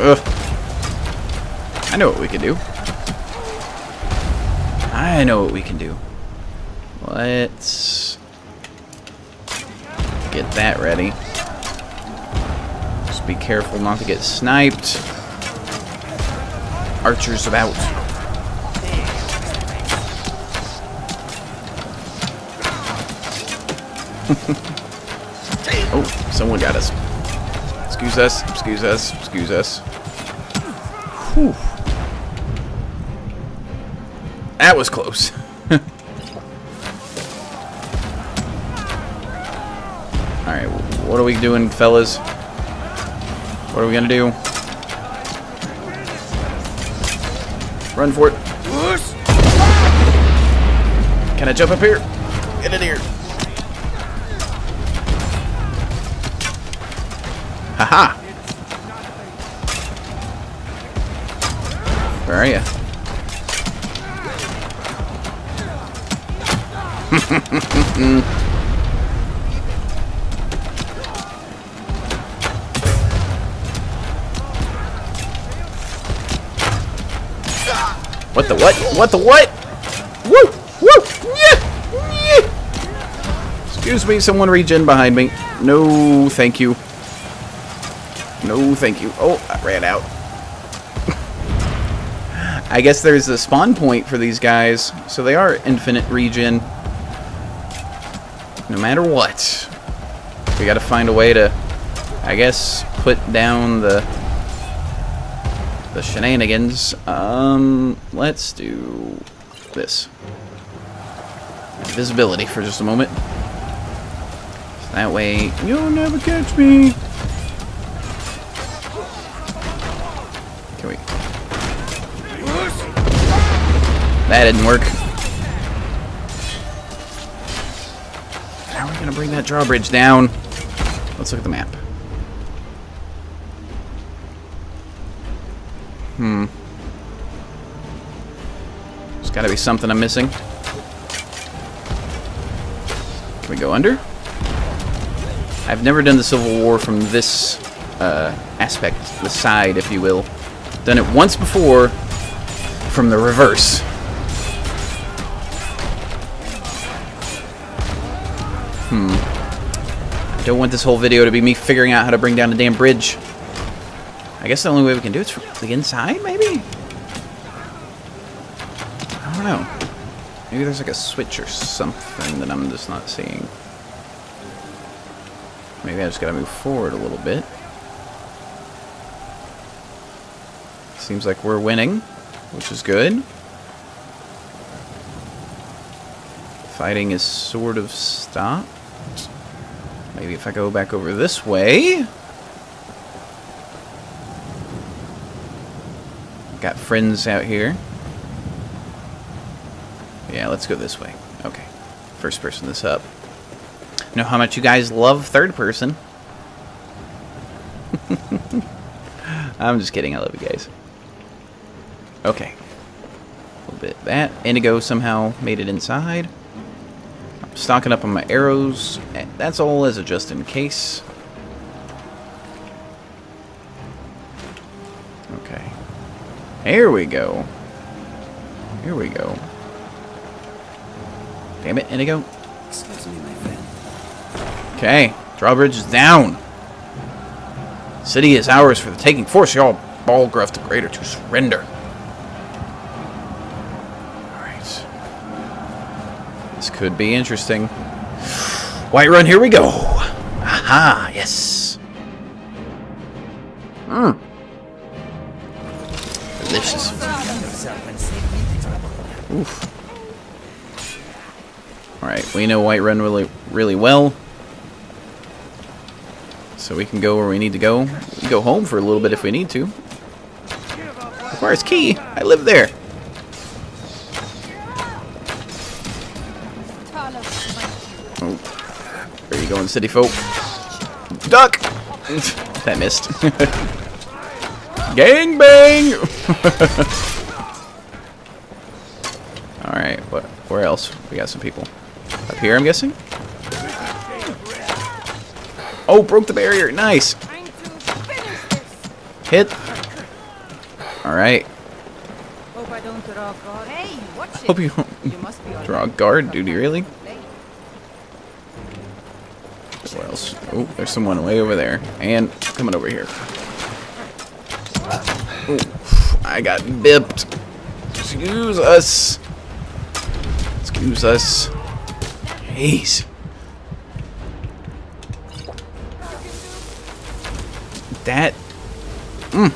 Ugh. I know what we can do. I know what we can do. Let's get that ready. Just be careful not to get sniped. Archers about. Oh, someone got us. Excuse us, excuse us, excuse us. Whew. That was close. Alright, what are we doing, fellas? What are we gonna do? Run for it. Can I jump up here? Get in here. Haha! Where are you? What the what? What the what? Woo! Woo! Yeah! Yeah! Excuse me, someone regen behind me. No, thank you. No, thank you. Oh, I ran out. I guess there's a spawn point for these guys, so they are infinite regen. No matter what. We gotta find a way to, I guess, put down the the shenanigans. Um, let's do this. Invisibility for just a moment. So that way, you'll never catch me. Can we? That didn't work. Gonna bring that drawbridge down. Let's look at the map. Hmm. There's gotta be something I'm missing. Can we go under? I've never done the Civil War from this uh, aspect, the side, if you will. Done it once before from the reverse. Hmm. I don't want this whole video to be me figuring out how to bring down a damn bridge. I guess the only way we can do it is from the inside, maybe? I don't know. Maybe there's like a switch or something that I'm just not seeing. Maybe I just gotta move forward a little bit. Seems like we're winning, which is good. Fighting is sort of stopped. Maybe if I go back over this way. Got friends out here. Yeah, let's go this way. Okay. First person this up. I know how much you guys love third person. I'm just kidding. I love you guys. Okay. A little bit of that. Inigo somehow made it inside. Stocking up on my arrows. That's all as a just in case. Okay. Here we go. Here we go. Damn it, Inigo. Excuse me, my friend. Okay. Drawbridge is down. City is ours for the taking. Force y'all, Balgruuf the Greater, to surrender. This could be interesting. Whiterun, here we go! Aha, yes! Mmm. Delicious. Oof. Alright, we know Whiterun really, really well. So we can go where we need to go. We can go home for a little bit if we need to. Requires key! I live there! Going city folk. Duck! That missed. Gang bang! Alright, what where else? We got some people. Up here, I'm guessing? Oh, broke the barrier. Nice. Hit. Alright. Hope I don't draw guard. Hey, watch it. Hope you don't draw guard, dude, really? What else? Oh, there's someone way over there. And coming over here. Ooh, I got bipped. Excuse us. Excuse us. Jeez. That. Mm.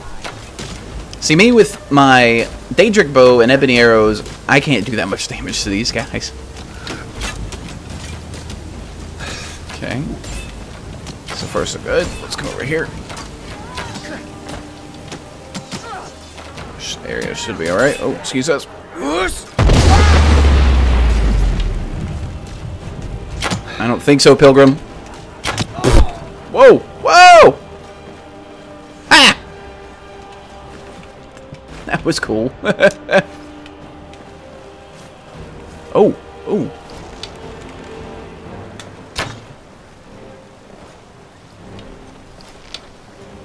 See, me with my Daedric bow and ebony arrows, I can't do that much damage to these guys. Okay. So far, so good. Let's come over here. This area should be alright. Oh, excuse us. I don't think so, Pilgrim. Whoa! Whoa! was cool. Oh, oh.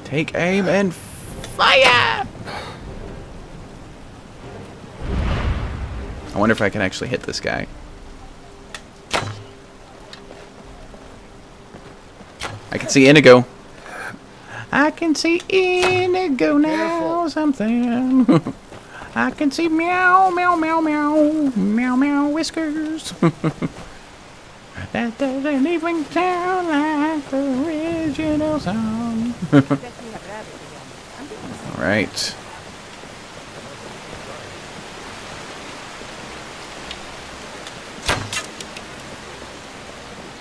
Take aim and fire! I wonder if I can actually hit this guy. I can see Inigo. I can see Inigo now. Beautiful. Something. I can see meow, meow, meow, meow, meow, meow whiskers. That doesn't even sound like the original song. All right.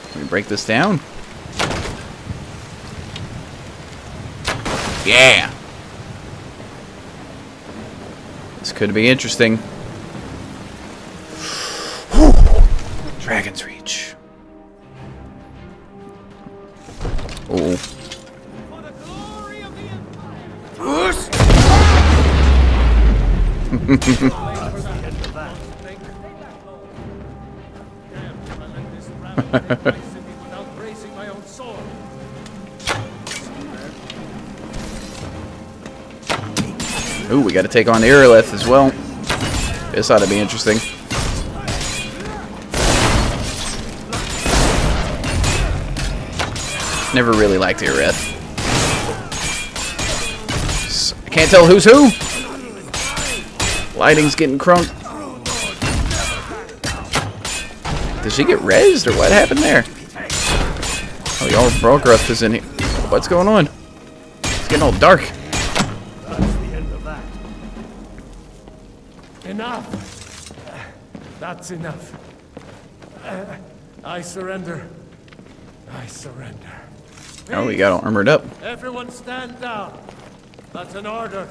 Let me break this down. Yeah! This could be interesting. Whew. Dragon's Reach. Uh-oh. Ooh, we gotta take on the Irelith as well. This ought to be interesting. Never really liked Irelith. I can't tell who's who. Lighting's getting crunked. Did she get rezzed or what happened there? Oh, y'all, Balgruuf is in here. What's going on? It's getting all dark. Enough! That's enough. Uh, I surrender. I surrender. Peace. Oh, we got all armored up. Everyone stand down. That's an order.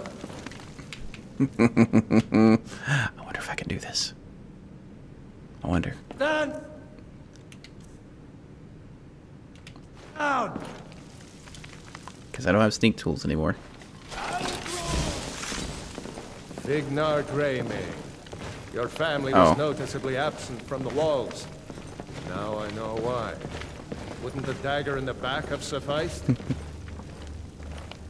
I wonder if I can do this. I wonder. Stand down. Because I don't have sneak tools anymore. Ignar Greymane, your family was oh. noticeably absent from the walls. Now I know why. Wouldn't the dagger in the back have sufficed?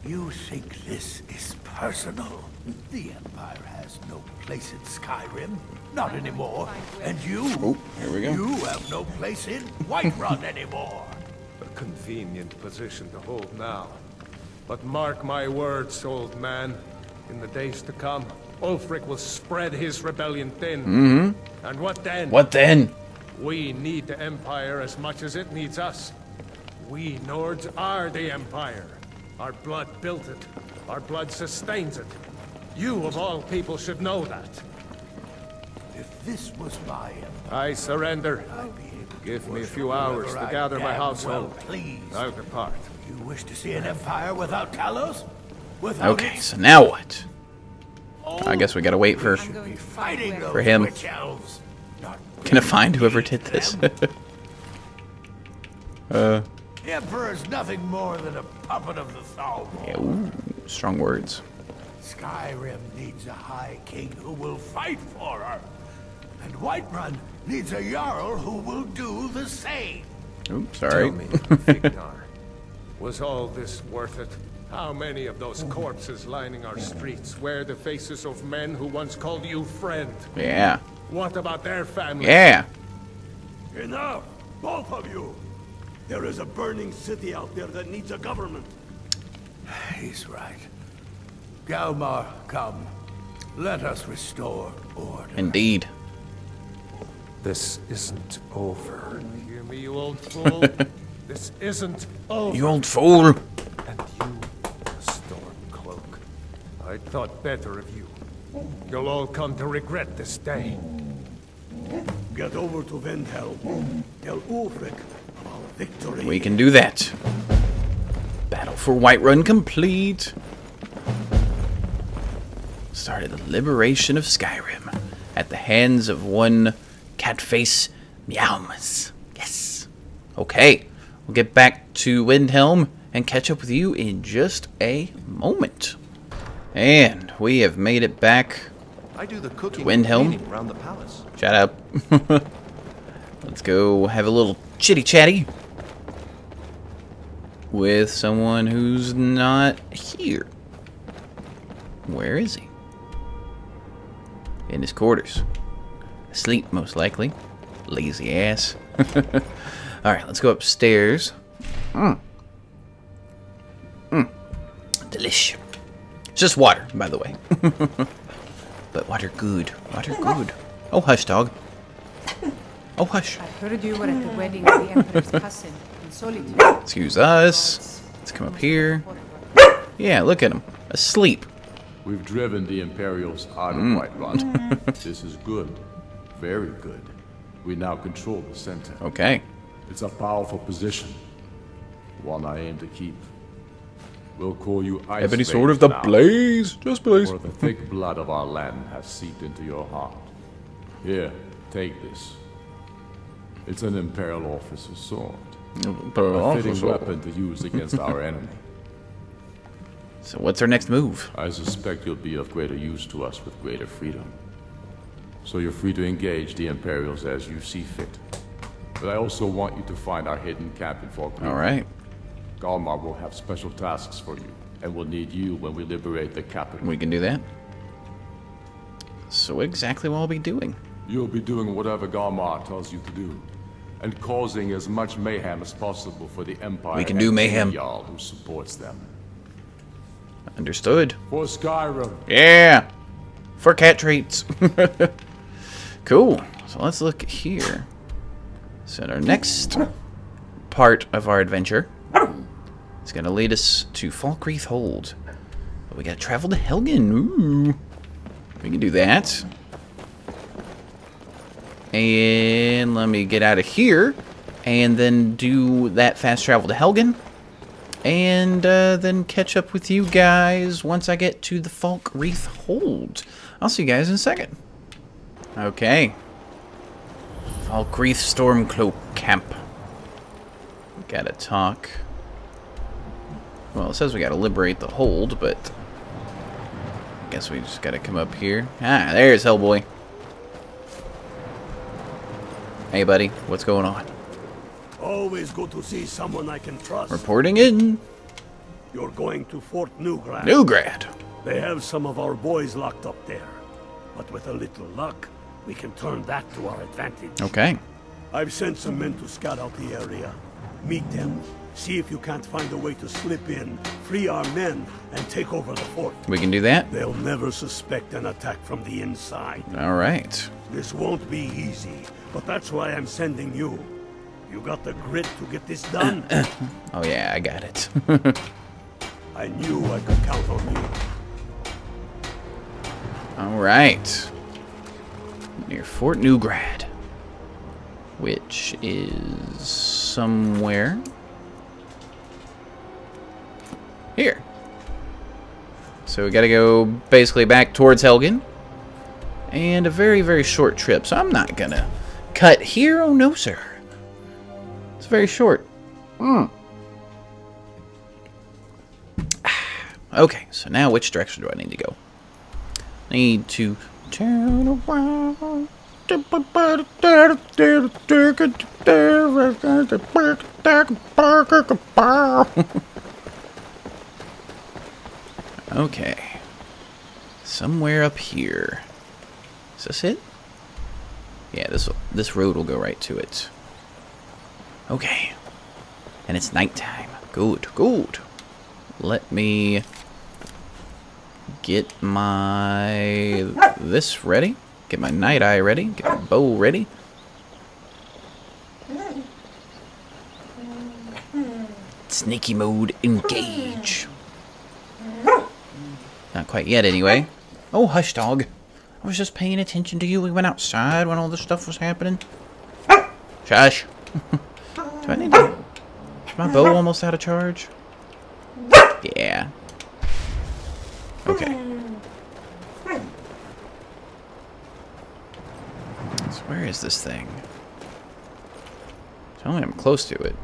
You think this is personal? The Empire has no place in Skyrim. Not anymore. And you, oh, here we go. You have no place in Whiterun anymore. A convenient position to hold now. But mark my words, old man. In the days to come, Ulfric will spread his rebellion thin. Mm-hmm. And what then? What then? We need the Empire as much as it needs us. We Nords are the Empire. Our blood built it. Our blood sustains it. You, of all people, should know that. If this was my Empire... I surrender. Give me a few hours to gather my household. Please. I'll depart. You wish to see an Empire without Talos? Without okay, it? So now what? Oh, I guess we gotta wait for for him. Gonna find whoever did this. uh. The Emperor is nothing more than a puppet of the Thalmor. Yeah, ooh, strong words. Skyrim needs a High King who will fight for her, and Whiterun needs a Jarl who will do the same. Oops, sorry. Tell me, Vignar, was all this worth it? How many of those corpses lining our streets wear the faces of men who once called you friend? Yeah. What about their families? Yeah. Enough, both of you. There is a burning city out there that needs a government. He's right. Galmar, come. Let us restore order. Indeed. This isn't over. Hear me, you old fool. This isn't over. You old fool. And you... Stormcloak. I thought better of you. You'll all come to regret this day. Get over to Windhelm. Tell Ulfric about victory. We can do that. Battle for Whiterun complete. Started the liberation of Skyrim at the hands of one Catface Meowmers. Yes. Okay. We'll get back to Windhelm and catch up with you in just a moment. And we have made it back I do the cooking to Windhelm. Around the palace. Shut up. Let's go have a little chitty-chatty with someone who's not here. Where is he? In his quarters. Asleep, most likely. Lazy ass. Alright, let's go upstairs. Mmm. Mmm. Delish. It's just water, by the way. But water good. Water good. Oh, hush, dog. Oh, hush. I heard you were at the wedding of the Emperor's cousin in Solitude. Excuse us. Let's come up here. Yeah, look at him. Asleep. We've driven the Imperials out of Whiterun. Mm. This is good. Very good. We now control the center. Okay. It's a powerful position. One I aim to keep. We'll call you Ice Ebony Sword of the now, Blaze. Just blaze. For the thick blood of our land has seeped into your heart. Here, take this. It's an Imperial officer's sword. Imperial a fitting officer. Weapon to use against our enemy. So what's our next move? I suspect you'll be of greater use to us with greater freedom. So you're free to engage the Imperials as you see fit. But I also want you to find our hidden camp in Falkreath. All right. Galmar will have special tasks for you, and we'll need you when we liberate the capital. We can do that. So exactly what I'll be doing. You'll be doing whatever Galmar tells you to do, and causing as much mayhem as possible for the Empire. We can do mayhem. Y'all who supports them. Understood. For Skyrim. Yeah. For cat treats. Cool. So let's look here. So our next part of our adventure is going to lead us to Falkreath Hold. But we got to travel to Helgen. Ooh. We can do that. And let me get out of here. And then do that fast travel to Helgen. And uh, then catch up with you guys once I get to the Falkreath Hold. I'll see you guys in a second. Okay. Falkreath Stormcloak camp. We gotta talk. Well, it says we gotta liberate the hold, but I guess we just gotta come up here. Ah, there's Hellboy. Hey, buddy. What's going on? Always good to see someone I can trust. Reporting in. You're going to Fort Neugrad. Neugrad. They have some of our boys locked up there. But with a little luck, we can turn that to our advantage. Okay. I've sent some men to scout out the area. Meet them. See if you can't find a way to slip in, free our men, and take over the fort. We can do that. They'll never suspect an attack from the inside. All right. This won't be easy, but that's why I'm sending you. You got the grit to get this done? Oh yeah, I got it. I knew I could count on you. Alright. Near Fort Neugrad. Which is somewhere here. So we gotta go basically back towards Helgen. And a very, very short trip, so I'm not gonna cut here, oh no sir. Very short. Mm. Okay, so now which direction do I need to go? I need to turn around. Okay. Somewhere up here. Is this it? Yeah, this this road will go right to it. Okay, and it's nighttime. Good, good. Let me get my this ready. Get my night eye ready. Get my bow ready. Sneaky mode, engage. Not quite yet, anyway. Oh, hush, dog. I was just paying attention to you. We went outside when all this stuff was happening. Shush. Do I need to... Is my bow almost out of charge? Yeah. Okay. So where is this thing? Tell me I'm close to it.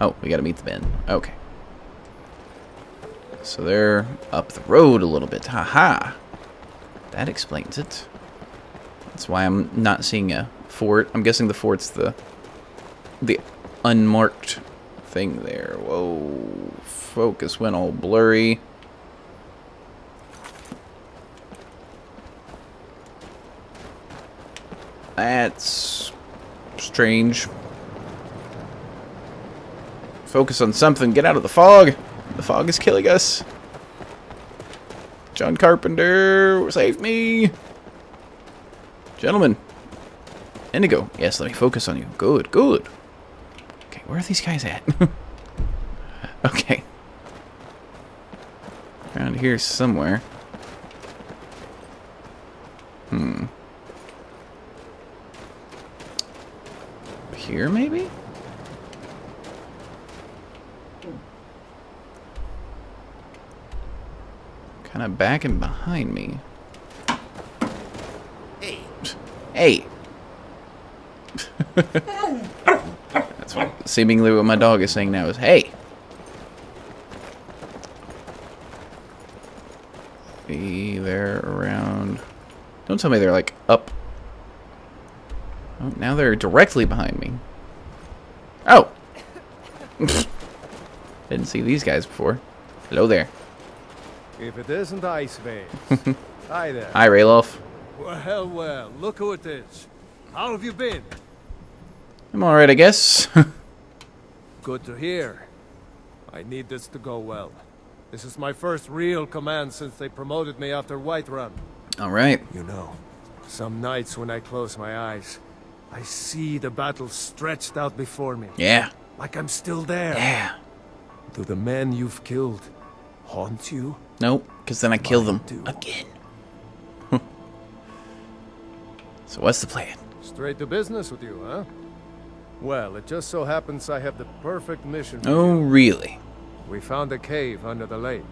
Oh, we gotta meet the men. Okay. So they're up the road a little bit. Haha. That explains it. That's why I'm not seeing a fort. I'm guessing the fort's the the unmarked thing there. Whoa. Focus went all blurry. That's strange. Focus on something. Get out of the fog. The fog is killing us. John Carpenter, save me. Gentlemen. Inigo. Yes, let me focus on you. Good, good. Okay, where are these guys at? Okay. Around here somewhere. Hmm. Here, maybe? Kind of back and behind me. Hey. Hey. That's what seemingly what my dog is saying now is, hey. Be there around. Don't tell me they're like up. Oh, now they're directly behind me. Oh. Didn't see these guys before. Hello there. If it isn't Ice Veins. Hi there. Hi, Rayloff. Well, well, look who it is. How have you been? I'm alright, I guess. Good to hear. I need this to go well. This is my first real command since they promoted me after Whiterun. Alright. You know, some nights when I close my eyes, I see the battle stretched out before me. Yeah. Like I'm still there. Yeah. Do the men you've killed haunt you? Nope, because then I kill them again. So what's the plan? Straight to business with you, huh? Well, it just so happens I have the perfect mission. Oh, really? We found a cave under the lake.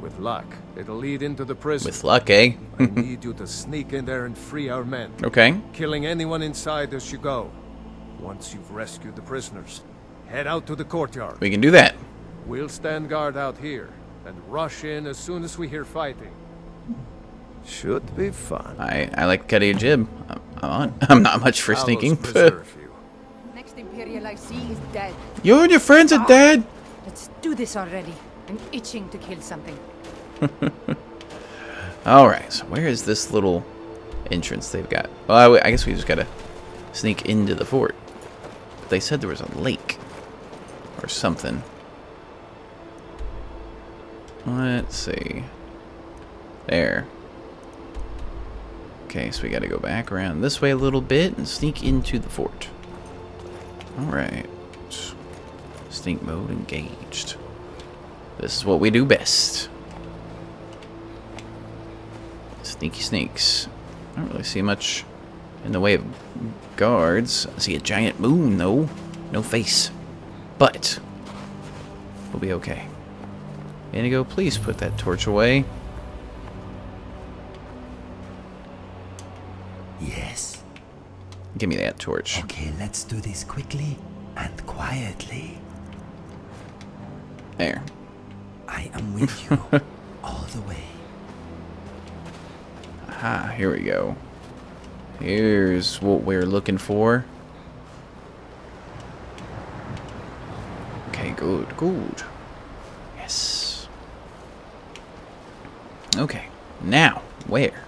With luck, it'll lead into the prison. With luck, eh? I need you to sneak in there and free our men. Okay. Killing anyone inside as you go. Once you've rescued the prisoners, head out to the courtyard. We can do that. We'll stand guard out here and rush in as soon as we hear fighting. Should be fun. I, I like Cuddy and Jib. I'm, I'm on. I'm not much for sneaking. You. Next Imperial I see is dead. You and your friends are oh, dead. Let's do this already. I'm itching to kill something. All right. So where is this little entrance they've got? Well, I, I guess we just gotta sneak into the fort. But they said there was a lake or something. Let's see. There. Okay, so we gotta go back around this way a little bit and sneak into the fort. Alright. Sneak mode engaged. This is what we do best. Sneaky sneaks. I don't really see much in the way of guards. I see a giant moon, though. No face. But we'll be okay. Inigo, please put that torch away. Yes. Give me that torch. Okay, let's do this quickly and quietly. There. I am with you all the way. Aha, here we go. Here's what we're looking for. Okay, good, good. Yes. Okay, now, where?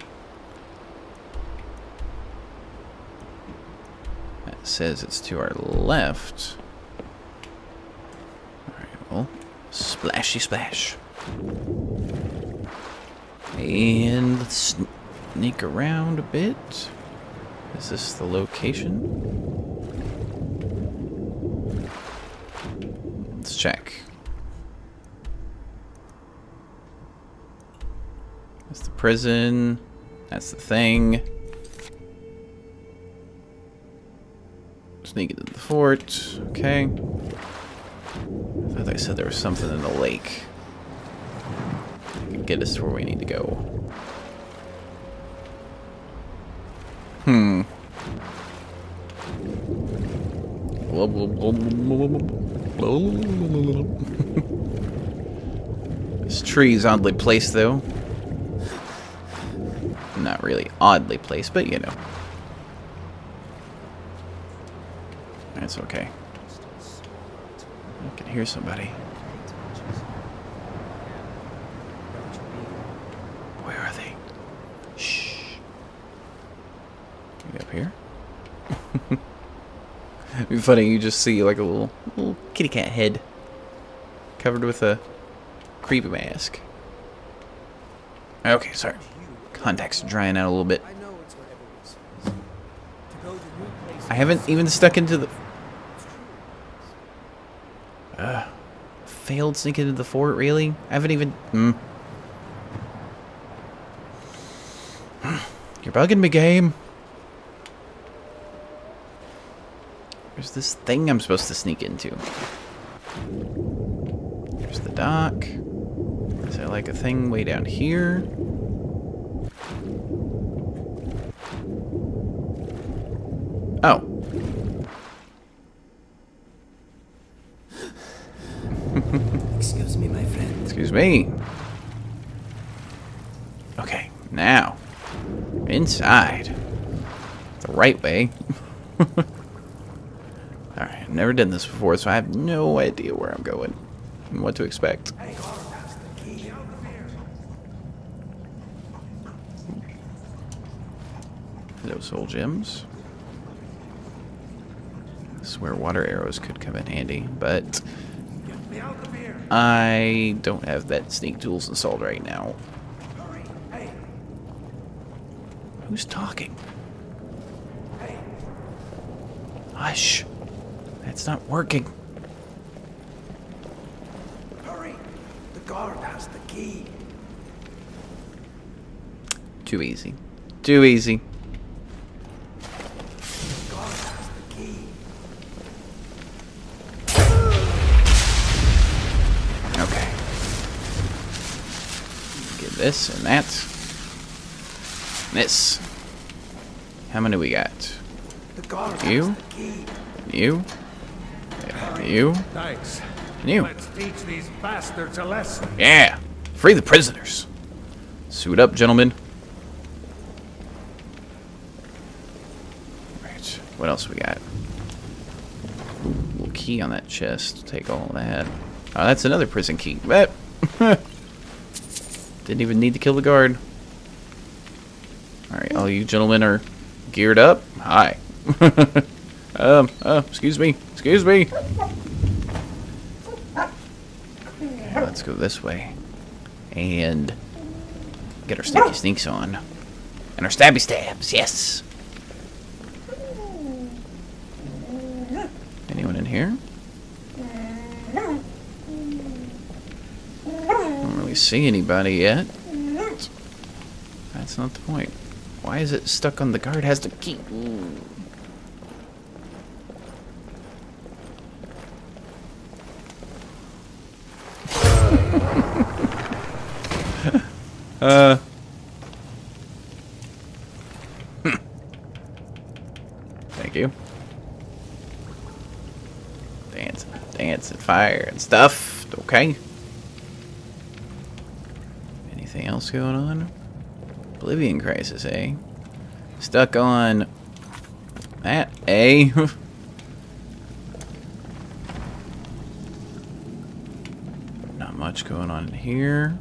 That says it's to our left. Alright, well, splashy splash. And let's sneak around a bit. Is this the location? Let's check. That's the prison. That's the thing. Sneak into the fort. Okay. I thought they said there was something in the lake. It could get us to where we need to go. Hmm. This tree is oddly placed, though. Not really oddly placed, but you know. That's okay. I can hear somebody. Where are they? Shh. Maybe up here? It'd be funny, you just see like a little, little kitty cat head covered with a creepy mask. Okay, sorry. Contacts are drying out a little bit. I haven't even stuck into the... Uh, failed sneak into the fort, really? I haven't even... Mm. You're bugging me, game. There's this thing I'm supposed to sneak into. There's the dock. Is there like a thing way down here? Oh. Excuse me, my friend. Excuse me. Okay, now. Inside. The right way. Alright, I've never done this before, so I have no idea where I'm going and what to expect. Hello, soul gems. This is where water arrows could come in handy, but I don't have that sneak tools installed right now. Hey. Who's talking? Hey. Hush! That's not working. Hurry! The guard has the key. Too easy. Too easy. This and that. This. How many we got? You. You. You. Thanks. You. Let's teach these bastards a lesson. Yeah. Free the prisoners. Suit up, gentlemen. Right. What else we got? Ooh, little key on that chest. Take all that. Oh, that's another prison key. But. Didn't even need to kill the guard. Alright, all you gentlemen are geared up. Hi. um, uh, excuse me. Excuse me. Okay, let's go this way. And get our sneaky sneaks on. And our stabby stabs, yes. Anyone in here? See anybody yet? That's not the point. Why is it stuck on the guard has the key? Ooh. uh. Hm. Thank you. Dance, dance, and fire and stuff. Okay. Anything else going on? Oblivion Crisis, eh? Stuck on that, eh? Not much going on in here.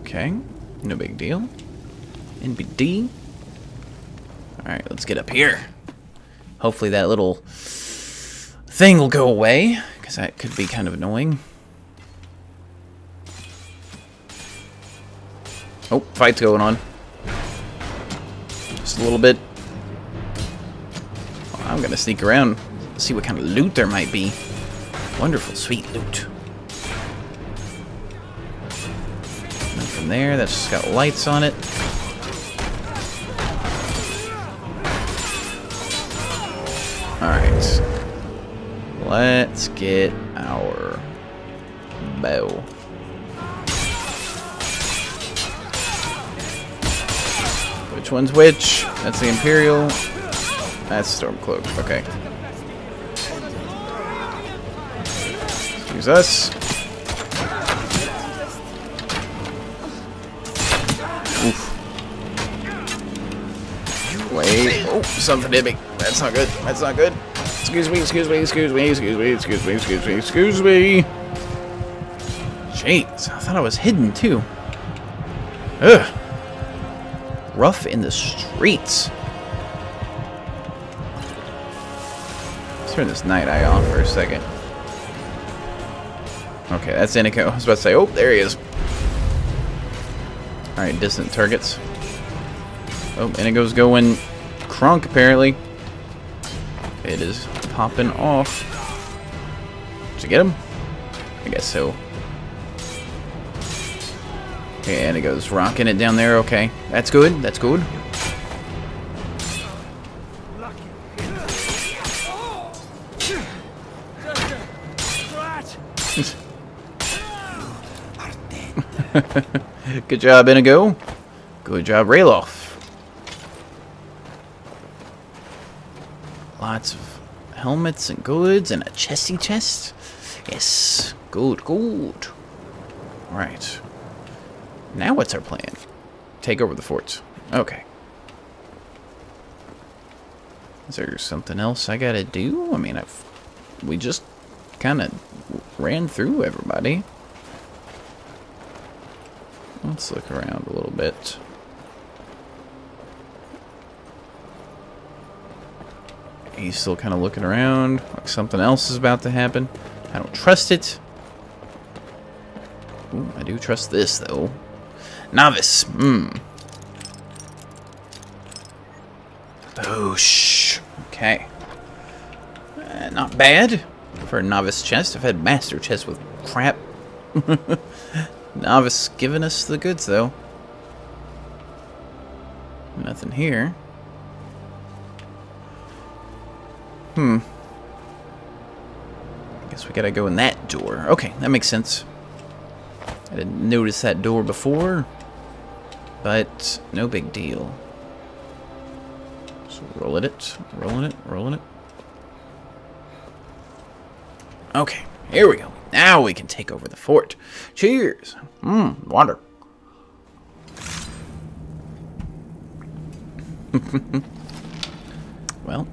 Okay, no big deal. N B D. Alright, let's get up here. Hopefully that little thing will go away, because that could be kind of annoying. Oh, fight's going on. Just a little bit. Well, I'm gonna sneak around, see what kind of loot there might be. Wonderful, sweet loot. And from there, that's just got lights on it. Alright. Let's get our bow. Which one's which? That's the Imperial. That's Stormcloak. Okay. Excuse us. something to me. That's not good. That's not good. Excuse me, excuse me, excuse me, excuse me, excuse me, excuse me, excuse me. Jeez, I thought I was hidden too. Ugh. Rough in the streets. Let's turn this night eye on for a second. Okay, that's Inigo. I was about to say, oh, there he is. Alright, distant targets. Oh, Inigo's going crunk, apparently. It is popping off. Did you get him? I guess so. Okay, Inigo's rocking it down there. Okay, that's good. That's good. Good job, Inigo. Good job, Rayloff. Lots of helmets and goods and a chesty chest. Yes. Good, good. Alright. Now what's our plan? Take over the forts. Okay. Is there something else I gotta do? I mean, I've, we just kind of ran through everybody. Let's look around a little bit. He's still kind of looking around like something else is about to happen. I don't trust it. Ooh, I do trust this, though. Novice. Hmm. Boosh. Okay. Uh, not bad for a novice chest. I've had master chests with crap. Novice giving us the goods, though. Nothing here. Hmm. I guess we gotta go in that door. Okay, that makes sense. I didn't notice that door before, but no big deal. So rolling it, rolling it, rolling it. Okay, here we go. Now we can take over the fort. Cheers. Mmm, water. Well.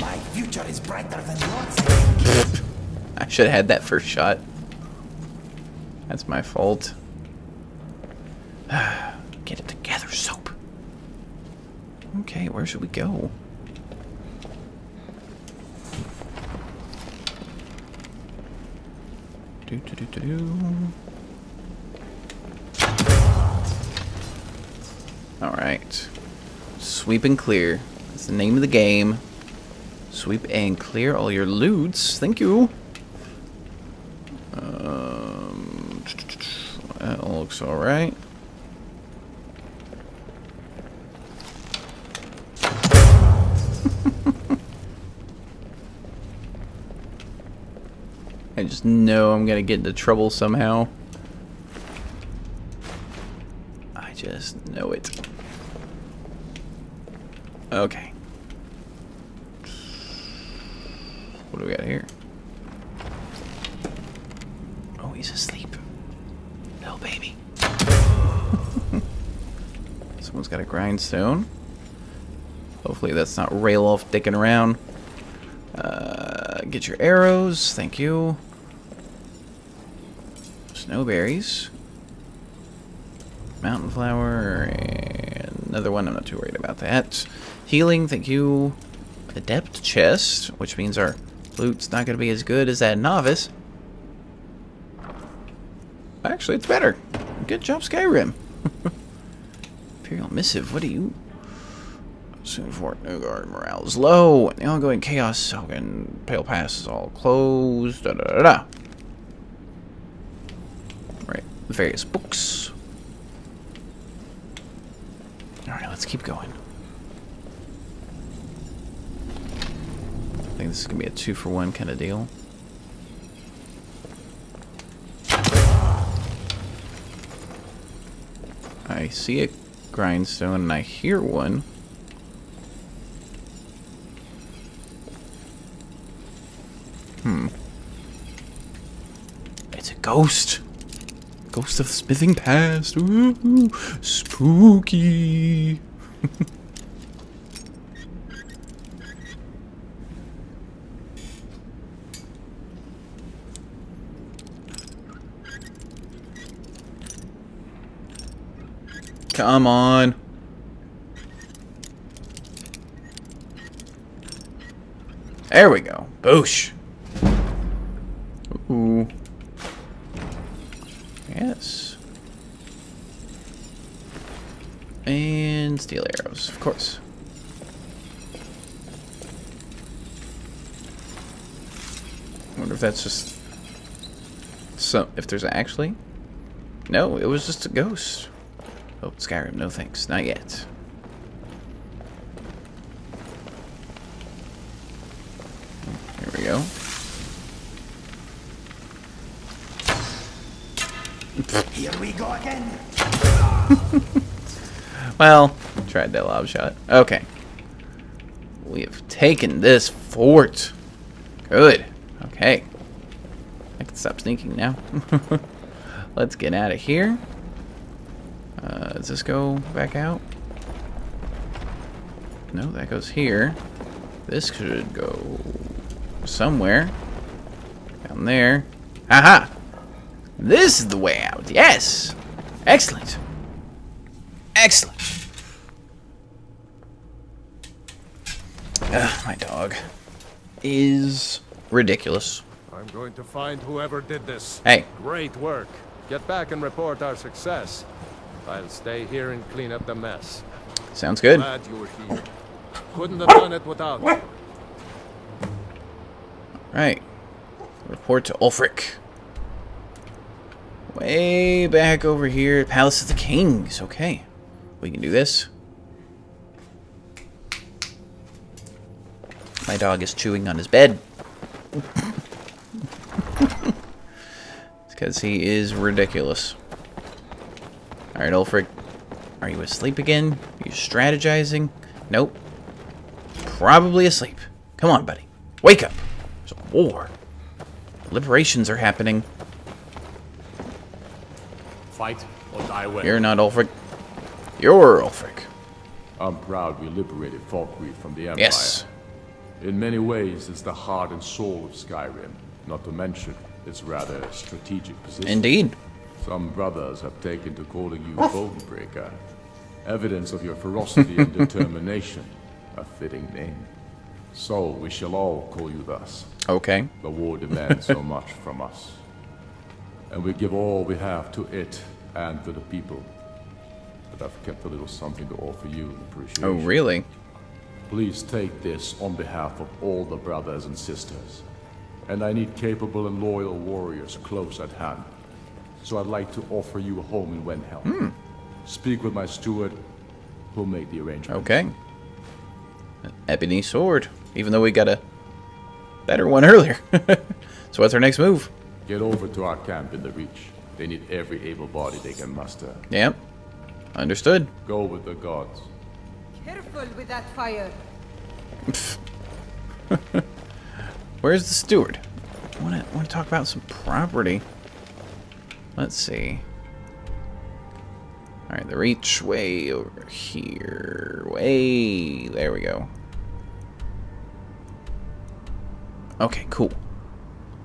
My future is brighter than yours. I should have had that first shot. That's my fault. Get it together, Soap. Okay, where should we go? Do, do, do, do, do. All right. Sweep and clear. That's the name of the game. Sweep and clear all your loots. Thank you. Um, that looks all right. I just know I'm gonna get into trouble somehow. I just know it. Okay. What do we got here? Oh, he's asleep. No, baby. Someone's got a grindstone. Hopefully that's not Rayloff dicking around. Uh, get your arrows. Thank you. Snowberries. Mountain flower. And another one. I'm not too worried about that. Healing. Thank you. Adept chest, which means our loot's not going to be as good as that novice. Actually, it's better. Good job, Skyrim. Imperial missive. What do you... Soon Fort Neugrad morale is low. The ongoing chaos. Helgen Pale Pass is all closed. Da da da da. Right. Various books. Alright, let's keep going. I think this is going to be a two for one kind of deal. I see a grindstone and I hear one. Hmm. It's a ghost. Ghost of the smithing past. Ooh, spooky. Come on. There we go. Boosh. Ooh. Yes. And steel arrows, of course. I wonder if that's just some, if there's actually. No, it was just a ghost. Oh, Skyrim, no thanks. Not yet. Here we go. Here we go again. Well, tried that lob shot. Okay. We have taken this fort. Good. Okay. I can stop sneaking now. Let's get out of here. Uh, does this go back out? No, that goes here. This should go somewhere. Down there. Aha! This is the way out, yes! Excellent! Excellent! Ugh, my dog is ridiculous. I'm going to find whoever did this. Hey. Great work. Get back and report our success. I'll stay here and clean up the mess. Sounds good. Glad you were here. Couldn't have done it without you. Right. Report to Ulfric. Way back over here, Palace of the Kings. Okay. We can do this. My dog is chewing on his bed. It's because he is ridiculous. Alright, Ulfric, are you asleep again? Are you strategizing? Nope. Probably asleep. Come on, buddy. Wake up! There's a war. Liberations are happening. Fight or die well. You're not Ulfric. You're Ulfric. I'm proud we liberated Falkreath from the Empire. Yes. In many ways, it's the heart and soul of Skyrim, not to mention its rather strategic position. Indeed. Some brothers have taken to calling you Bone Breaker. Evidence of your ferocity and determination. A fitting name. So we shall all call you thus. Okay. The war demands so much from us. And we give all we have to it and to the people. But I've kept a little something to offer you in appreciation. Oh, really? Please take this on behalf of all the brothers and sisters. And I need capable and loyal warriors close at hand. So I'd like to offer you a home in Windhelm. Hmm. Speak with my steward, who'll make the arrangement. Okay. An ebony sword, even though we got a better one earlier. So what's our next move? Get over to our camp in the Reach. They need every able body they can muster. Yep. Understood. Go with the gods. Careful with that fire. Where's the steward? I want to want to talk about some property. Let's see. Alright, the Reach way over here. Way. There we go. Okay, cool.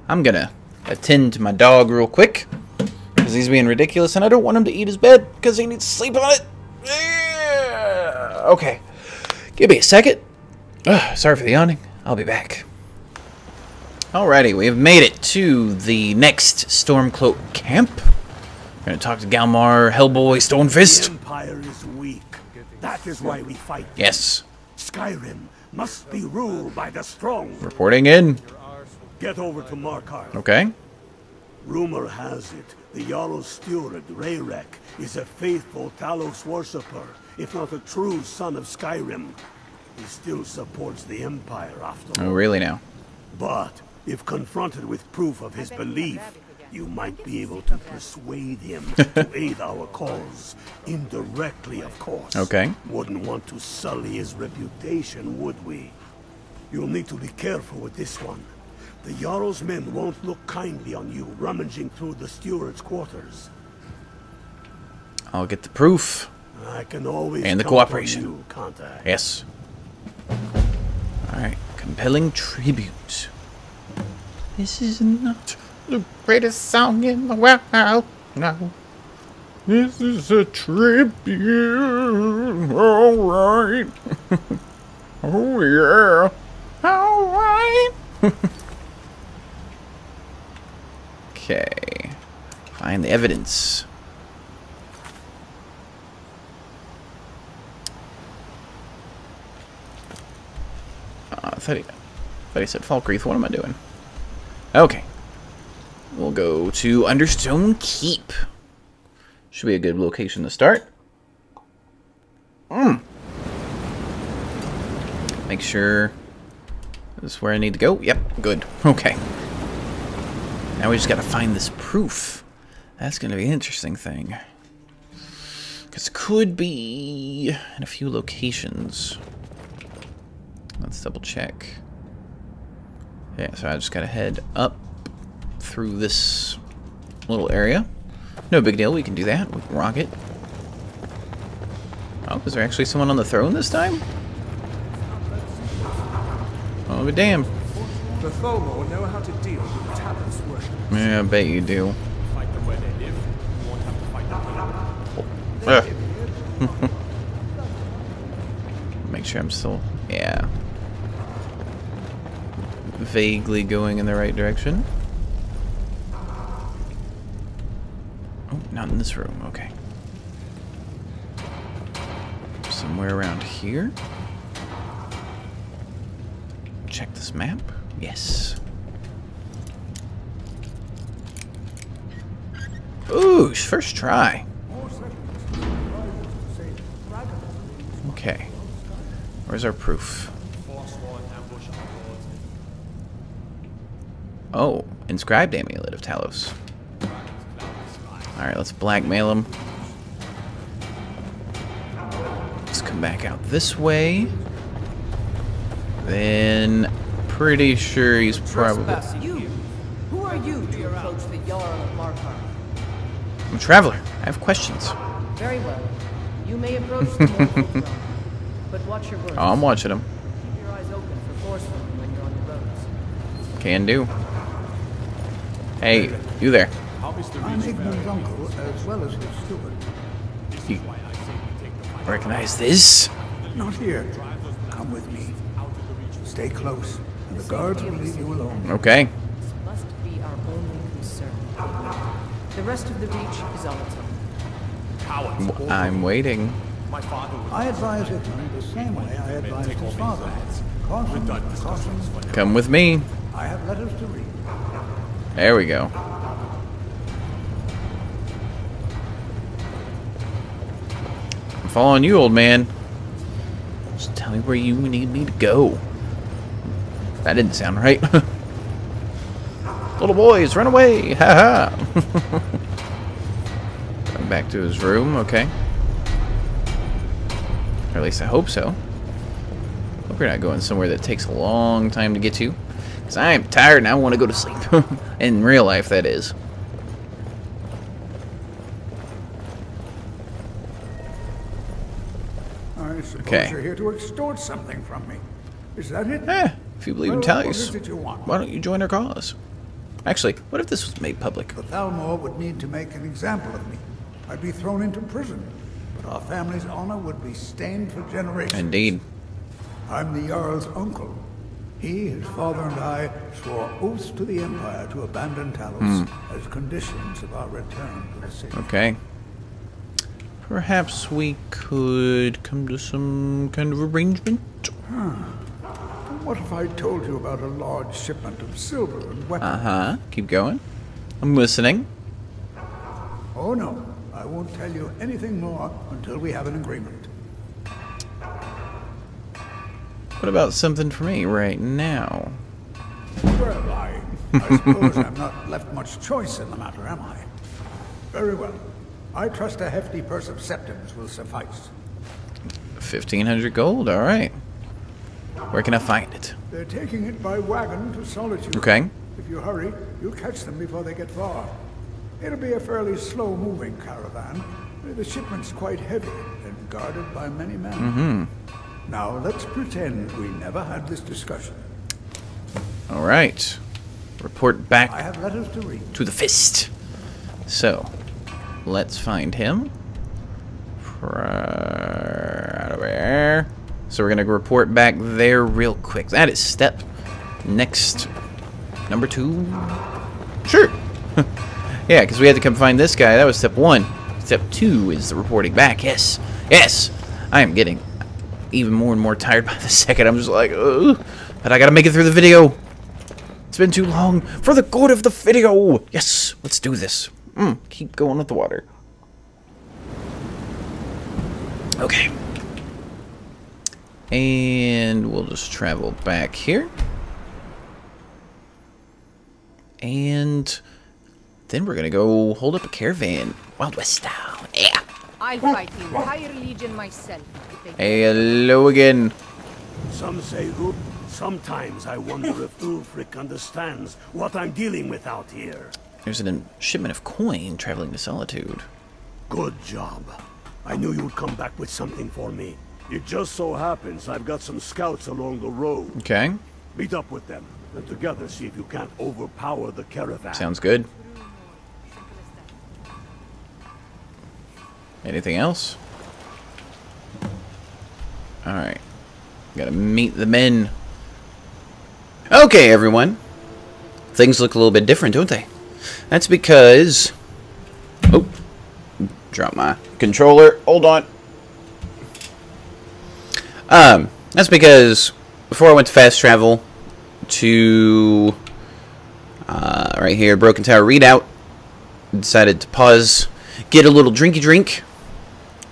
I'm gonna attend to my dog real quick. Because he's being ridiculous and I don't want him to eat his bed because he needs to sleep on it. Yeah. Okay. Give me a second. Ugh, sorry for the yawning. I'll be back. Alrighty, we have made it to the next Stormcloak camp. We're going to talk to Galmar, Hellboy, Stonefist. The Empire is weak. That is why we fight. Yes. Skyrim must be ruled by the strong. Reporting in. Get over to Markarth. Okay. Rumor has it the Jarl's steward, Rorikstead, is a faithful Talos worshipper, if not a true son of Skyrim. He still supports the Empire after all. Oh, really now? But... if confronted with proof of his belief, you might be able to persuade him to aid our cause. Indirectly, of course. Okay. Wouldn't want to sully his reputation, would we? You'll need to be careful with this one. The Jarl's men won't look kindly on you rummaging through the steward's quarters. I'll get the proof. I can always and the cooperation. Contact. Yes. Alright. Compelling tribute. This is not the greatest song in the world. No. This is a tribute. Alright. Oh, yeah. Alright. Okay. Find the evidence. Uh, I, thought he, I thought he said Falkreath. What am I doing? Okay. We'll go to Understone Keep. Should be a good location to start. Mm. Make sure this is where I need to go. Yep, good. Okay. Now we just gotta find this proof. That's gonna be an interesting thing. Because it could be in a few locations. Let's double check. Yeah, so I just gotta head up through this little area. No big deal, we can do that. We can rock it. Oh, is there actually someone on the throne this time? Oh, but damn. The Thalmor know how to deal with the Talos worshippers. Yeah, I bet you do. Fight them where they live. You won't have to fight them where they live. Make sure I'm still... Yeah. Vaguely going in the right direction. Oh, not in this room. Okay. Somewhere around here. Check this map. Yes. Ooh, first try. Okay. Where's our proof? Oh, inscribed amulet of Talos. Alright, let's blackmail him. Let's come back out this way. Then... pretty sure he's probably... You. Who are you to approach the Jarl of Markarth? I'm a traveler. I have questions. Very well. You may approach the Mortal Throne, but watch your words. Oh, I'm watching him. Keep your eyes open for Forsworn when you're on the roads. Can do. Hey, you there. I'm Sigmund's uncle as well as his steward. You recognize this? Not here. Come with me. Stay close. The guards will leave you alone. Okay. This must be our only concern. The rest of the Reach is on its own. I'm waiting. My father I advise it the same way I advised his father. Caution, caution. Come with me. I have letters to read. There we go. I'm following you, old man. Just tell me where you need me to go. That didn't sound right. Little boys, run away! Ha ha! Going back to his room, okay. Or at least I hope so. Hope you're not going somewhere that takes a long time to get to. Because I am tired and I want to go to sleep. In real life, that is. I suppose okay. You're here to extort something from me. Is that it? Eh. If you believe in Talos, why don't you join our cause? Actually, what if this was made public? The Thalmor would need to make an example of me. I'd be thrown into prison, but our family's honor would be stained for generations. Indeed. I'm the Jarl's uncle. He, his father, and I swore oaths to the Empire to abandon Talos mm. as conditions of our return to the city. Okay. Perhaps we could come to some kind of arrangement? Hmm. What if I told you about a large shipment of silver and weapons? Uh-huh. Keep going. I'm listening. Oh, no. I won't tell you anything more until we have an agreement. What about something for me right now? Well, I, I suppose I'm not left much choice in the matter, am I? Very well. I trust a hefty purse of septims will suffice. fifteen hundred gold, all right. Where can I find it? They're taking it by wagon to Solitude. Okay. If you hurry, you'll catch them before they get far. It'll be a fairly slow-moving caravan. The shipment's quite heavy and guarded by many men. Mm-hmm. Now let's pretend we never had this discussion. All right. Report back I have letters to read. To the fist. So, let's find him. Right over there. So we're going to report back there real quick. That is step next. Number two. Sure. Yeah, because we had to come find this guy. That was step one. Step two is the reporting back. Yes. Yes. I am getting even more and more tired by the second. I'm just like, ugh. But I got to make it through the video. It's been too long. For the good of the video. Yes. Let's do this. Mm, keep going with the water. Okay. And we'll just travel back here. And then we're gonna go hold up a caravan. Wild West style. Yeah. I'll fight the entire legion myself. Hey, hello again. Some say who sometimes I wonder if Ulfric understands what I'm dealing with out here. There's an shipment of coin traveling to Solitude. Good job. I knew you would come back with something for me. It just so happens I've got some scouts along the road. Okay. Meet up with them, and together see if you can't overpower the caravan. Sounds good. Anything else? Alright. Gotta meet the men. Okay, everyone. Things look a little bit different, don't they? That's because... Oh. Drop my controller. Hold on. Um, that's because before I went to fast travel to uh, right here, Broken Tower readout, I decided to pause, get a little drinky drink,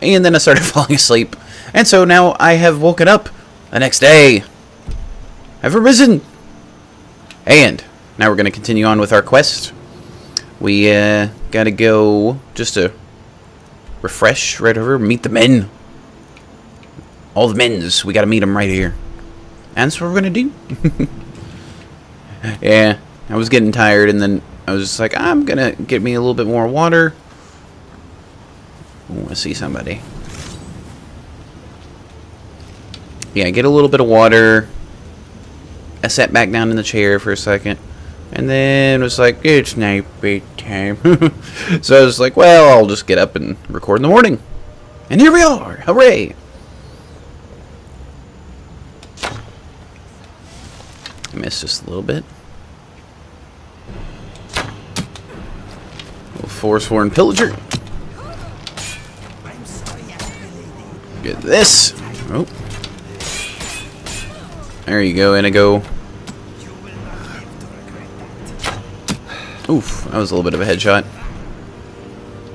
and then I started falling asleep. And so now I have woken up the next day. I've arisen. And now we're going to continue on with our quest. We uh, got to go just to refresh right over, meet the men. All the men's, we gotta meet them right here. And that's what we're gonna do. Yeah, I was getting tired, and then I was just like, I'm gonna get me a little bit more water. I wanna see somebody. Yeah, get a little bit of water. I sat back down in the chair for a second, and then it was like, it's night time. So I was like, well, I'll just get up and record in the morning. And here we are! Hooray! Miss just a little bit. Little Forsworn pillager. Get this. Oh, there you go, Inigo. Oof, that was a little bit of a headshot.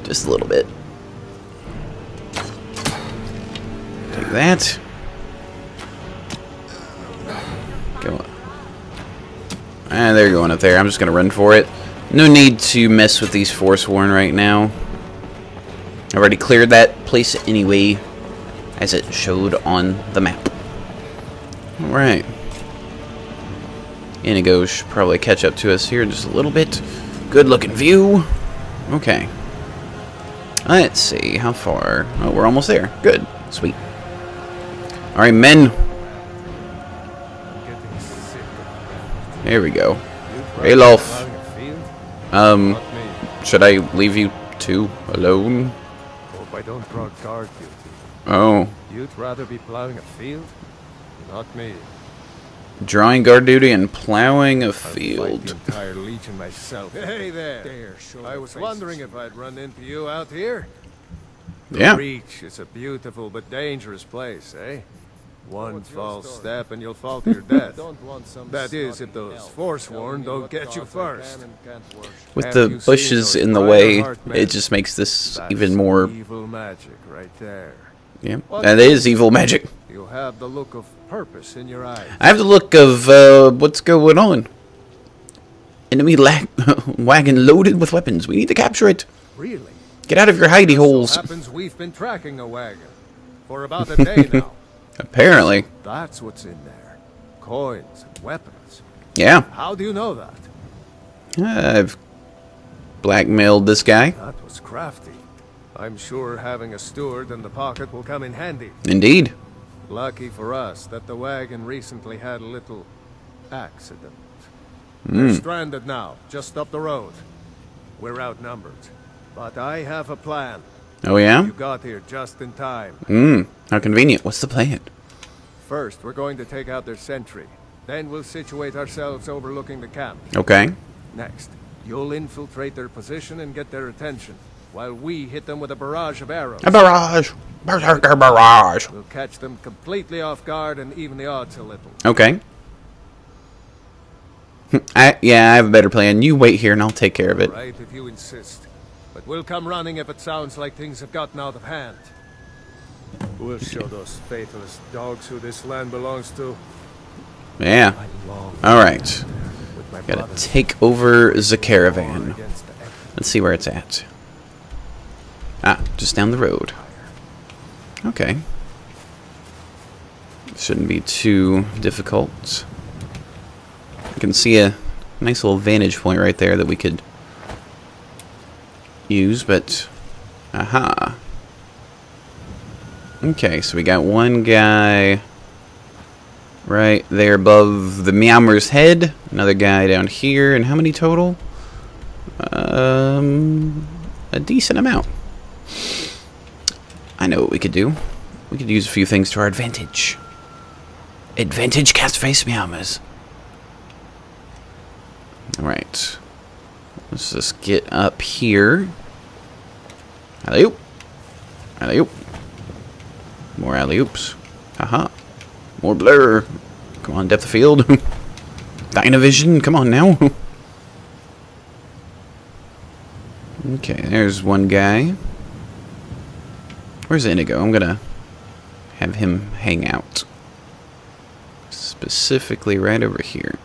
Just a little bit. Take that. Ah, they're going up there. I'm just going to run for it. No need to mess with these Forsworn right now. I've already cleared that place anyway, as it showed on the map. Alright. Inigo should probably catch up to us here just a little bit. Good looking view. Okay. Let's see. How far? Oh, we're almost there. Good. Sweet. Alright, men. Here we go. Alof. Um, should I leave you two alone? Hope I don't draw guard duty. Oh. You'd rather be plowing a field? Not me. Drawing guard duty and plowing a field. The entire legion myself. Hey there. I was wondering if I'd run into you out here. Yeah. The Reach is a beautiful but dangerous place, eh? One false step and you'll fall to your death. That is, if those Forsworn don't get you first. With the bushes in the way, it just makes this even more... Evil magic right there. Yeah, that is evil magic. You have the look of purpose in your eyes. I have the look of, uh, what's going on? Enemy lag wagon loaded with weapons. We need to capture it. Really? Get out of your hidey holes. Happens we've been tracking a wagon for about a day now. Apparently. That's what's in there. Coins and weapons. Yeah. How do you know that? I've blackmailed this guy. That was crafty. I'm sure having a steward in the pocket will come in handy. Indeed. Lucky for us that the wagon recently had a little accident. Mm. We're stranded now, just up the road. We're outnumbered. But I have a plan. Oh yeah? You got here just in time. Mm. How convenient. What's the plan? First, we're going to take out their sentry. Then we'll situate ourselves overlooking the camp. Okay. Next, you'll infiltrate their position and get their attention, while we hit them with a barrage of arrows. A barrage! Berserker barrage! We'll catch them completely off guard and even the odds a little. Okay. I, yeah, I have a better plan. You wait here and I'll take care of it. Right, if you insist. But we'll come running if it sounds like things have gotten out of hand. We'll show those faithless dogs who this land belongs to. Yeah. Alright. Gotta take over the caravan. Let's see where it's at. Ah, just down the road. Okay. Shouldn't be too difficult. I can see a nice little vantage point right there that we could use, but... Aha. Okay, so we got one guy... right there above the Meowmer's head. Another guy down here. And how many total? Um, a decent amount. I know what we could do. We could use a few things to our advantage. Advantage Catface Meowmers. Alright. Let's just get up here. Alley-oop. Alley-oop. More alley-oops. Haha. More blur. Come on, depth of field. Dynavision, come on now. Okay, there's one guy. Where's Inigo? I'm gonna have him hang out. Specifically right over here.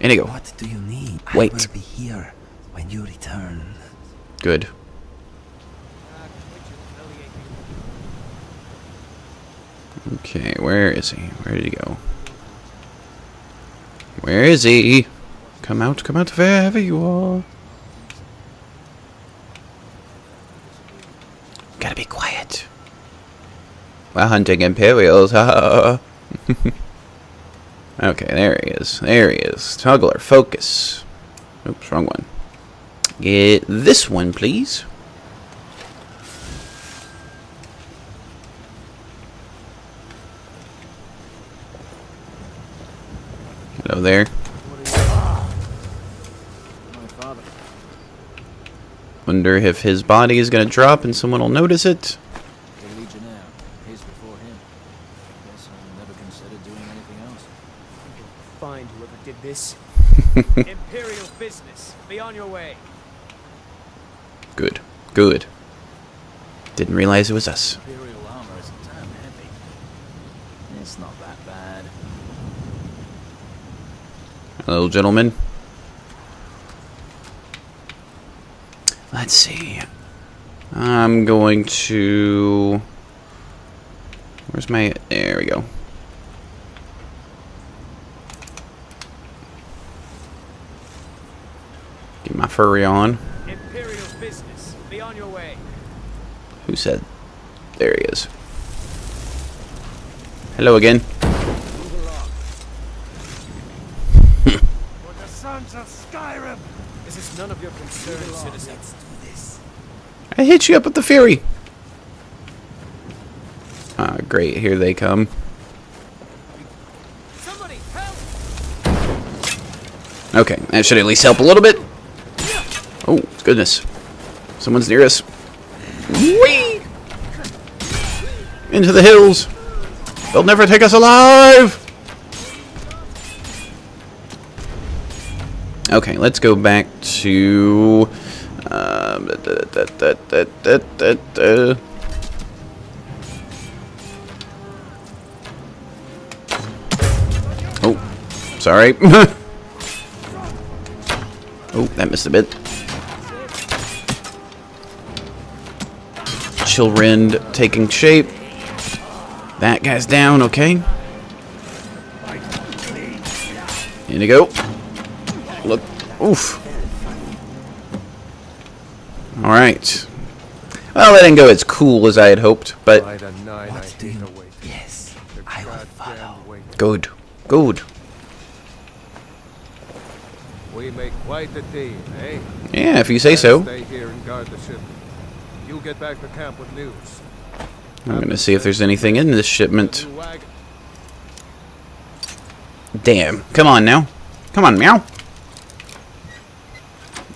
Inigo. What do you need? Wait. I will be here when you return. Good. Okay, where is he? Where did he go? Where is he? Come out, come out, wherever you are. Gotta be quiet. We're hunting Imperials, haha. Okay, there he is. There he is. Toggler, focus. Oops, wrong one. Get this one, please. Hello there. Wonder if his body is going to drop and someone will notice it. Find whoever did this. Imperial business. Be on your way. Good. Good. Didn't realize it was us. Imperial armor isn't damn heavy. It's not that bad. Hello, gentlemen. Let's see. I'm going to... Where's my... There we go. Get my furry on. Imperial business. Be on your way. Who said? There he is. Hello again. Of Skyrim. This is none of your concern, citizens. Do this. I hit you up with the fury. Ah, great! Here they come. Somebody help! Okay, that should at least help a little bit. Oh goodness! Someone's near us. Whee! Into the hills. They'll never take us alive. Okay, let's go back to um, da, da, da, da, da, da, da. Oh, sorry. Oh, that missed a bit. Chillrend taking shape. That guy's down. Okay. In you go. Look, oof. Alright. Well, that didn't go as cool as I had hoped, but... What do you... Yes, I will follow. Good. Good. We make quite a team, eh? Yeah, if you say so. Stay here and guard the ship. You get back to camp with news. I'm gonna see if there's anything in this shipment. Damn. Come on now. Come on, meow.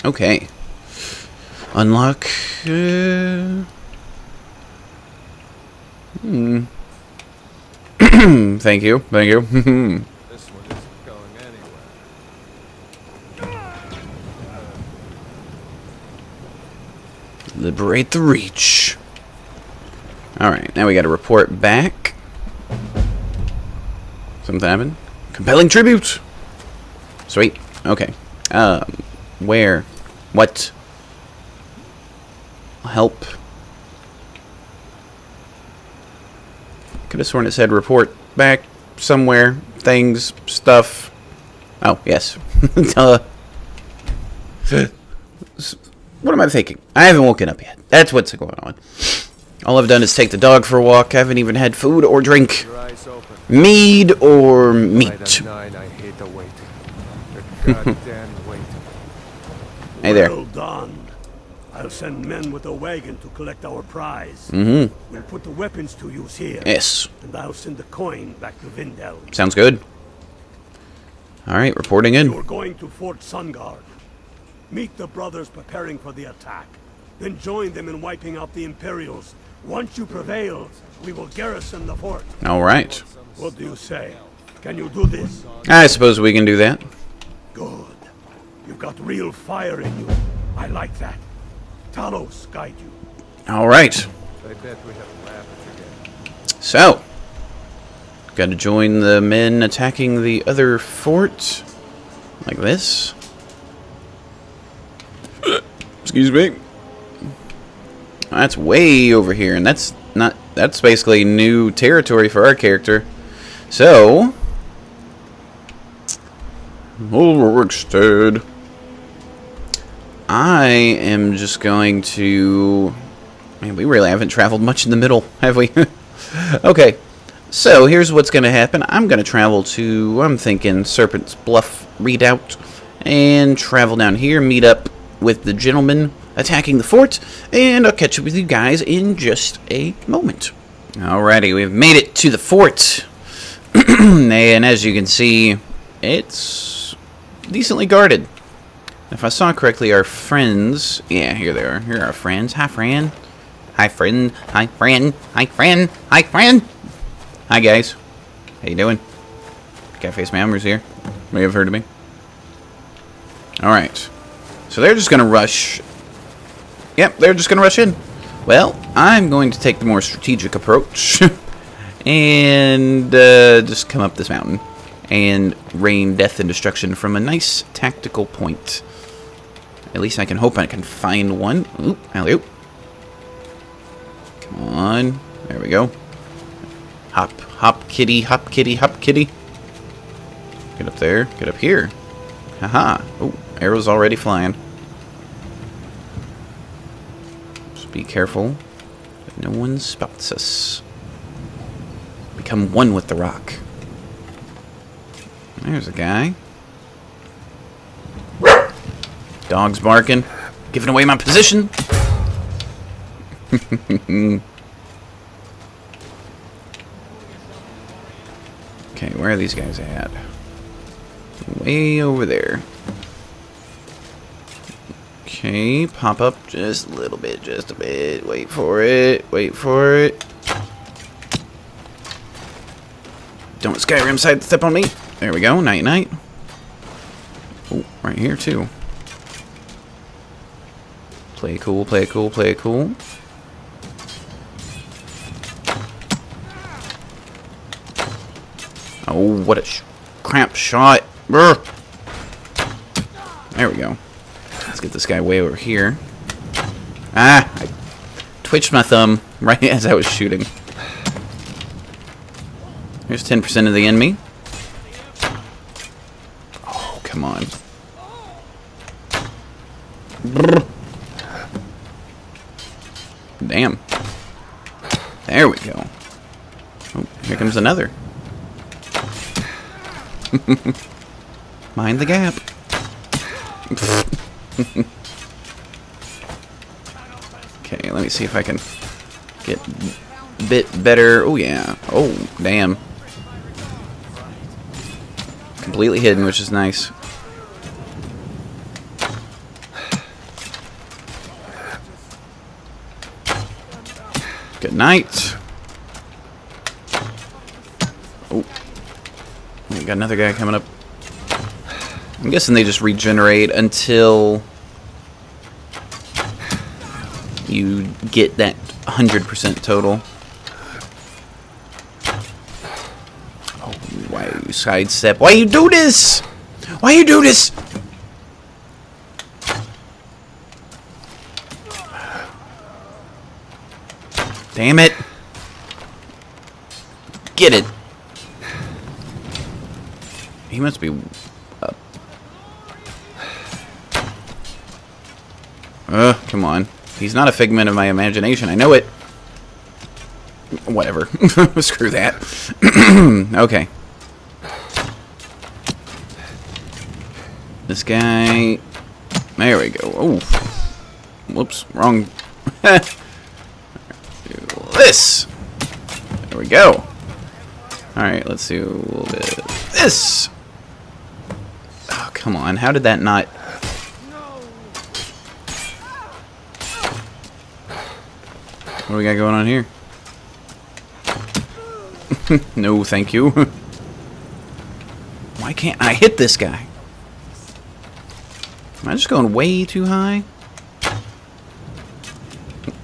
Okay. Unlock. Uh... Hmm. Thank you. Thank you. This one isn't going anywhere. Liberate the Reach. Alright, now we gotta report back. Something happened? Compelling tribute! Sweet. Okay. Um, where? What? Help. Could have sworn it said report back somewhere. Things. Stuff. Oh, yes. Duh. What am I thinking? I haven't woken up yet. That's what's going on. All I've done is take the dog for a walk. I haven't even had food or drink. Mead or meat. Hey there. Well done. I'll send men with a wagon to collect our prize. Mm-hmm. We'll put the weapons to use here. Yes. And I'll send the coin back to Windhelm. Sounds good. Alright, reporting in. You're going to Fort Sungard. Meet the brothers preparing for the attack. Then join them in wiping out the Imperials. Once you prevail, we will garrison the fort. Alright. What do you say? Can you do this? I suppose we can do that. Good. You've got real fire in you. I like that. Talos guide you. Alright. So. Gotta join the men attacking the other fort. Like this. Excuse me. That's way over here, and that's not... That's basically new territory for our character. So... Rorikstead. I am just going to... Man, we really haven't traveled much in the middle, have we? Okay, so here's what's going to happen. I'm going to travel to, I'm thinking, Serpent's Bluff Redoubt, and travel down here, meet up with the gentleman attacking the fort, and I'll catch up with you guys in just a moment. Alrighty, we've made it to the fort. And as you can see, it's decently guarded. If I saw correctly, our friends... Yeah, here they are. Here are our friends. Hi, Fran. Hi, friend. Hi, Fran. Hi, Fran. Hi, Fran. Hi, guys. How you doing? Catface Meowmers here. You may have heard of me. Alright. So they're just going to rush... Yep, they're just going to rush in. Well, I'm going to take the more strategic approach. And uh, just come up this mountain. And rain death and destruction from a nice tactical point. At least I can hope I can find one. Oop, alley-oop. Come on. There we go. Hop, hop, kitty, hop, kitty, hop, kitty. Get up there. Get up here. Haha. Oh, arrow's already flying. Just be careful that no one spots us. Become one with the rock. There's a guy. Dog's barking. Giving away my position. Okay, where are these guys at? Way over there. Okay, pop up just a little bit, just a bit. Wait for it, wait for it. Don't Skyrim side step on me. There we go, night night. Oh, right here too. Play cool, play cool, play cool. Oh, what a sh cramp shot! Brr. There we go. Let's get this guy way over here. Ah, I twitched my thumb right as I was shooting. Here's ten percent of the enemy. Come on. Damn. There we go. Oh, here comes another. Mind the gap. Okay, let me see if I can get a bit better. Oh, yeah. Oh, damn. Completely hidden, which is nice. Good night. Oh, we got another guy coming up. I'm guessing they just regenerate until you get that one hundred percent total. Oh, why you sidestep? Why you do this? Why you do this? Damn it. Get it. He must be up. Ugh, come on. He's not a figment of my imagination. I know it. Whatever. Screw that. Okay. This guy. There we go. Oh. Whoops. Wrong. This. There we go. Alright, let's do a little bit of this. Oh, come on. How did that not... What do we got going on here? No, thank you. Why can't I hit this guy? Am I just going way too high?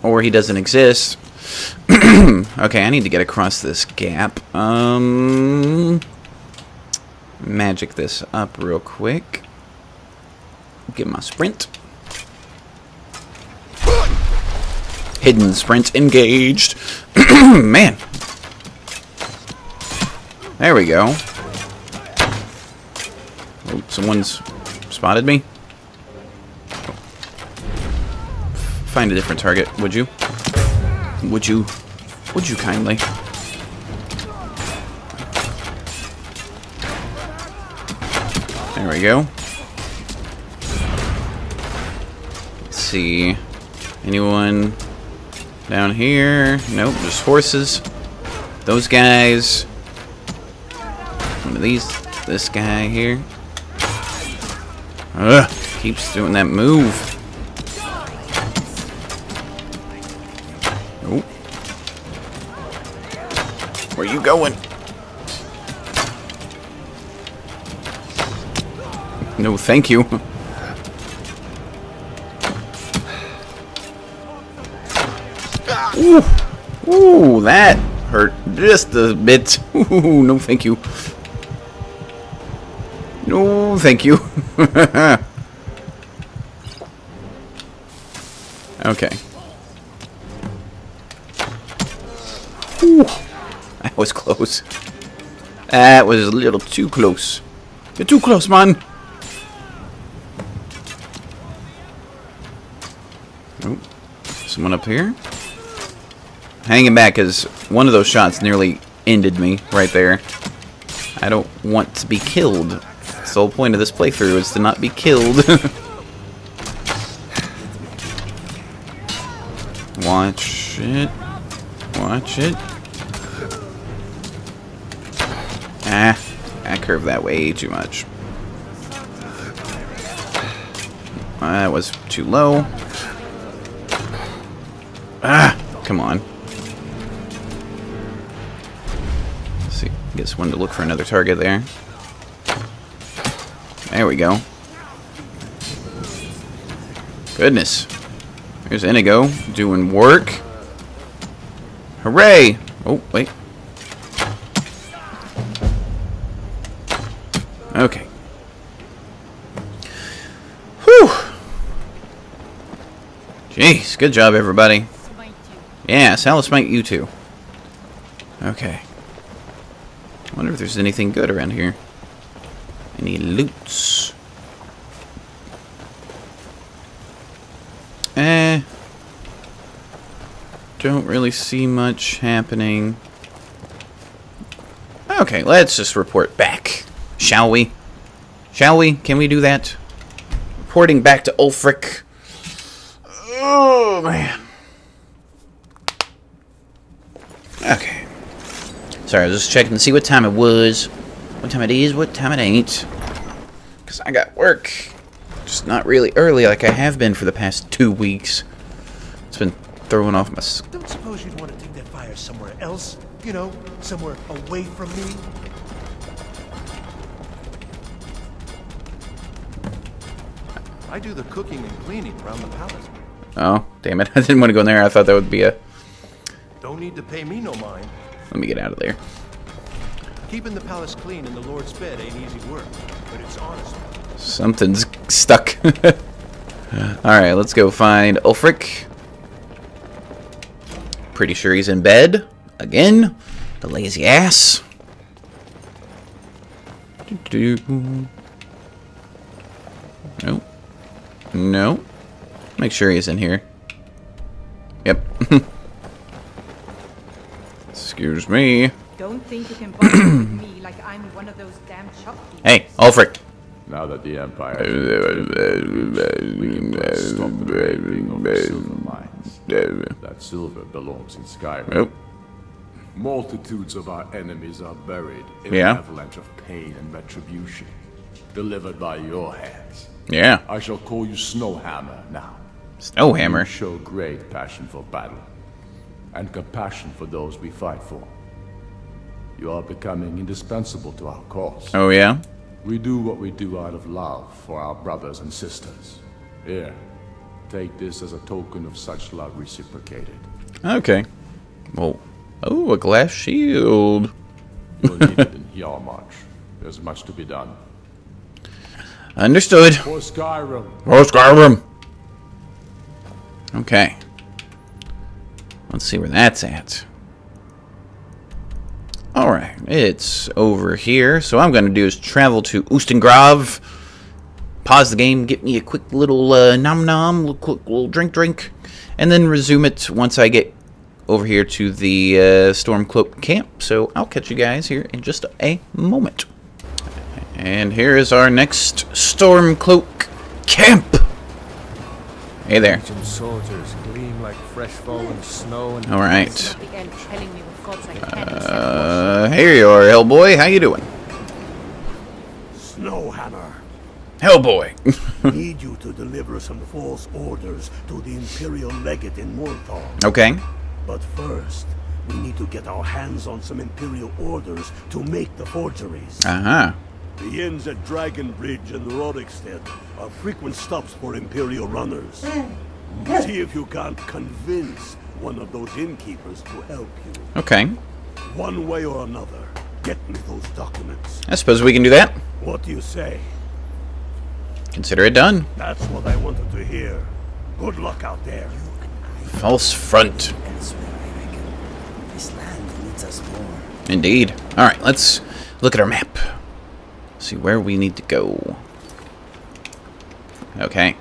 Or he doesn't exist. Okay, I need to get across this gap. Um, magic this up real quick. Get my sprint. Hidden sprint engaged. Man. There we go. Oh, someone's spotted me. Find a different target, would you? Would you? Would you kindly? There we go. Let's see. Anyone down here? Nope, just horses. Those guys. One of these. This guy here. Ugh. Keeps doing that move. Where you going? No, thank you. Ooh, ooh, that hurt just a bit. Ooh, no, thank you. No, thank you. Okay. Ooh. That was close. That was a little too close. You're too close, man. Oh, someone up here. Hanging back because one of those shots nearly ended me right there. I don't want to be killed. That's the whole point of this playthrough is to not be killed. Watch it. Watch it. Ah, I curved that way too much. That was too low. Ah, come on. Let's see, I guess when to look for another target there. There we go. Goodness. There's Inigo doing work. Hooray! Oh, wait. Okay. Whew! Jeez, good job, everybody. Yeah, Salas smite you too. Okay. I wonder if there's anything good around here. Any loots? Eh. don't really see much happening. Okay, let's just report back, shall we? Shall we? Can we do that? Reporting back to Ulfric. Oh, man. Okay. Sorry, I was just checking to see what time it was. What time it is, what time it ain't. Because I got work. Just not really early like I have been for the past two weeks. It's been throwing off my... Don't suppose you'd want to take that fire somewhere else? You know, somewhere away from me? I do the cooking and cleaning around the palace. Oh, damn it. I didn't want to go in there. I thought that would be a... Don't need to pay me no mind. Let me get out of there. Keeping the palace clean in the Lord's bed ain't easy work, but it's honest. Something's stuck. Alright, let's go find Ulfric. Pretty sure he's in bed. Again. The lazy ass. Doo-doo. Nope. No. Make sure he's in here. Yep. Excuse me. Don't think you can bother with me like I'm one of those damn shopkeepers. Hey, Ulfric. Now that the Empire that silver belongs in Skyrim. Nope. Multitudes of our enemies are buried in yeah. an avalanche of pain and retribution, delivered by your hands. Yeah. I shall call you Snowhammer now. Snowhammer. You show great passion for battle and compassion for those we fight for. You are becoming indispensable to our cause. Oh, yeah? We do what we do out of love for our brothers and sisters. Here, take this as a token of such love reciprocated. Okay. Well, oh, a glass shield. You'll need it in your march. There's much to be done. Understood. For Skyrim. For Skyrim. Okay. Let's see where that's at. Alright, it's over here. So what I'm going to do is travel to Ustengrav. Pause the game, get me a quick little uh, nom nom, little, quick little drink drink. And then resume it once I get over here to the uh, Stormcloak camp. So I'll catch you guys here in just a moment. And here is our next Stormcloak camp. Hey there. All right. Uh, here you are, Hellboy. How you doing? Snowhammer. Hellboy. Need you to deliver some false orders to the Imperial Legate in Mortar. Okay. But first, we need to get our hands on some Imperial orders to make the forgeries. Uh huh. The inns at Dragon Bridge and Rorikstead are frequent stops for Imperial runners. See if you can't convince one of those innkeepers to help you. Okay. One way or another, get me those documents. I suppose we can do that. What do you say? Consider it done. That's what I wanted to hear. Good luck out there. False front. This land needs us more. Indeed. All right, let's look at our map. See where we need to go. Okay.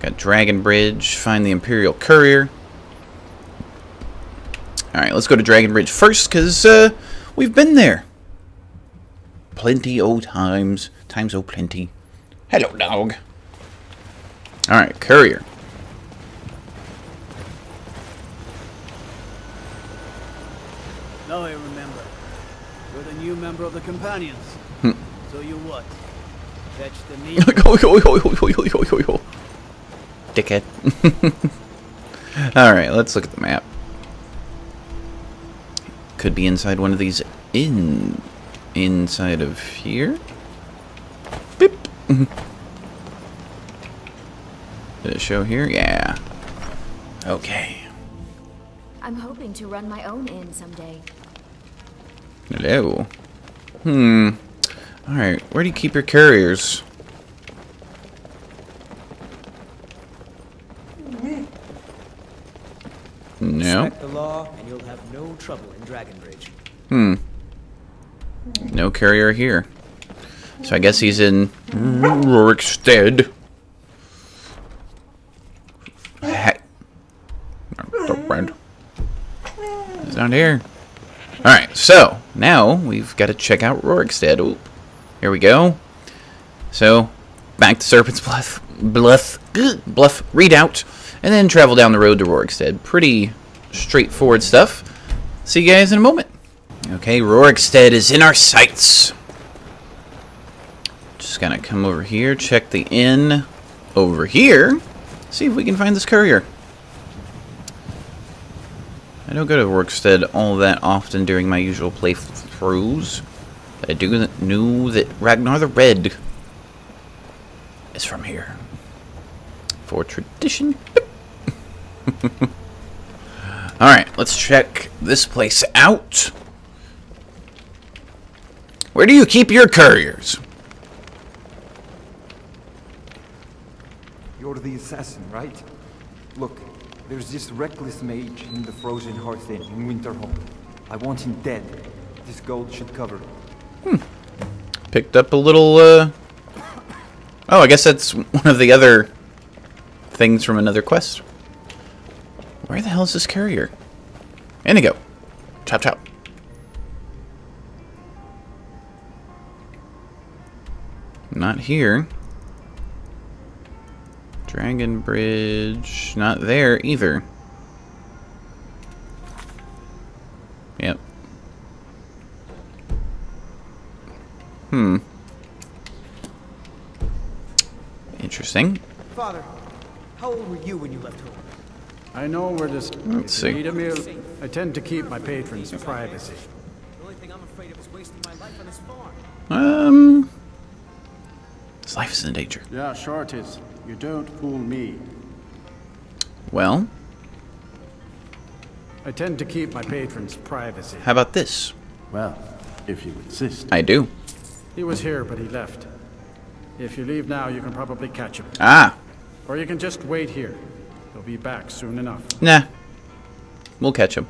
Got Dragon Bridge. Find the Imperial Courier. Alright, let's go to Dragon Bridge first, because uh, we've been there. Plenty o' times. Times o' plenty. Hello, dog. Alright, Courier. Now I remember. You're the new member of the Companions. Hm. So you what? Fetch the meat? Dickhead. Alright, let's look at the map. Could be inside one of these in... Inside of here? Beep! Did it show here? Yeah. Okay. I'm hoping to run my own inn someday. Hello. Hmm. Alright, where do you keep your couriers? No. Respect the law and you'll have no trouble in Dragon Bridge. Hmm. No courier here. So I guess he's in Rorikstead. Hey. down here. Alright, so now we've got to check out Rorikstead. Oop. Here we go. So, back to Serpent's Bluff, Bluff, Bluff Redoubt, and then travel down the road to Rorikstead. Pretty straightforward stuff. See you guys in a moment. Okay, Rorikstead is in our sights. Just gonna come over here, check the inn over here, see if we can find this courier. I don't go to Rorikstead all that often during my usual playthroughs, but I do know that Ragnar the Red is from here. For tradition. Alright, let's check this place out. Where do you keep your couriers? You're the assassin, right? Look, there's this reckless mage in the frozen hearth inn in Winterhold. I want him dead. This gold should cover it. Hmm. Picked up a little, uh... oh, I guess that's one of the other things from another quest. Where the hell is this carrier? Inigo. Chop chop. Not here. Dragon Bridge, not there either. Yep. Hmm. Interesting. Father, how old were you when you left home? I know where this. Let's see. Need a meal. I tend to keep my patrons' privacy. The only thing I'm afraid of is wasting my life on this farm. Um. His life is in danger. Yeah, sure it is. You don't fool me. Well, I tend to keep my patron's privacy. How about this? Well, if you insist. I do. He was here, but he left. If you leave now, you can probably catch him. Ah. Or you can just wait here. He'll be back soon enough. Nah. We'll catch him.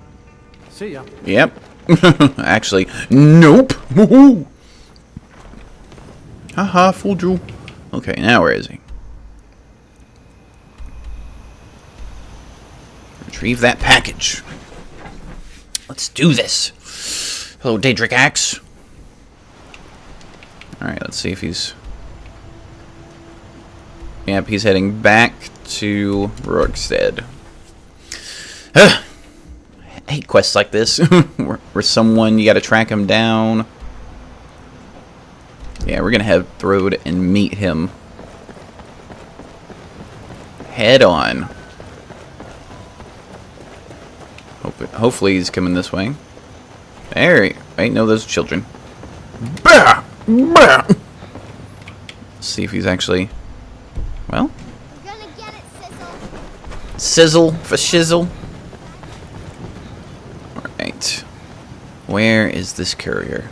See ya. Yep. Actually, nope. Woohoo. Haha, fooled you. Okay, now where is he? Retrieve that package. Let's do this. Hello, Daedric Axe. Alright, let's see if he's... Yep, he's heading back to Rorikstead. I hate quests like this. Where, where someone, you gotta track him down. Yeah, we're gonna head up the road and meet him. Head on. Hopefully he's coming this way. There he... Wait, no, those are children. Bah! Bah! Let's see if he's actually... Well? We're gonna get it, Sizzle. Sizzle for shizzle. Alright. Where is this courier?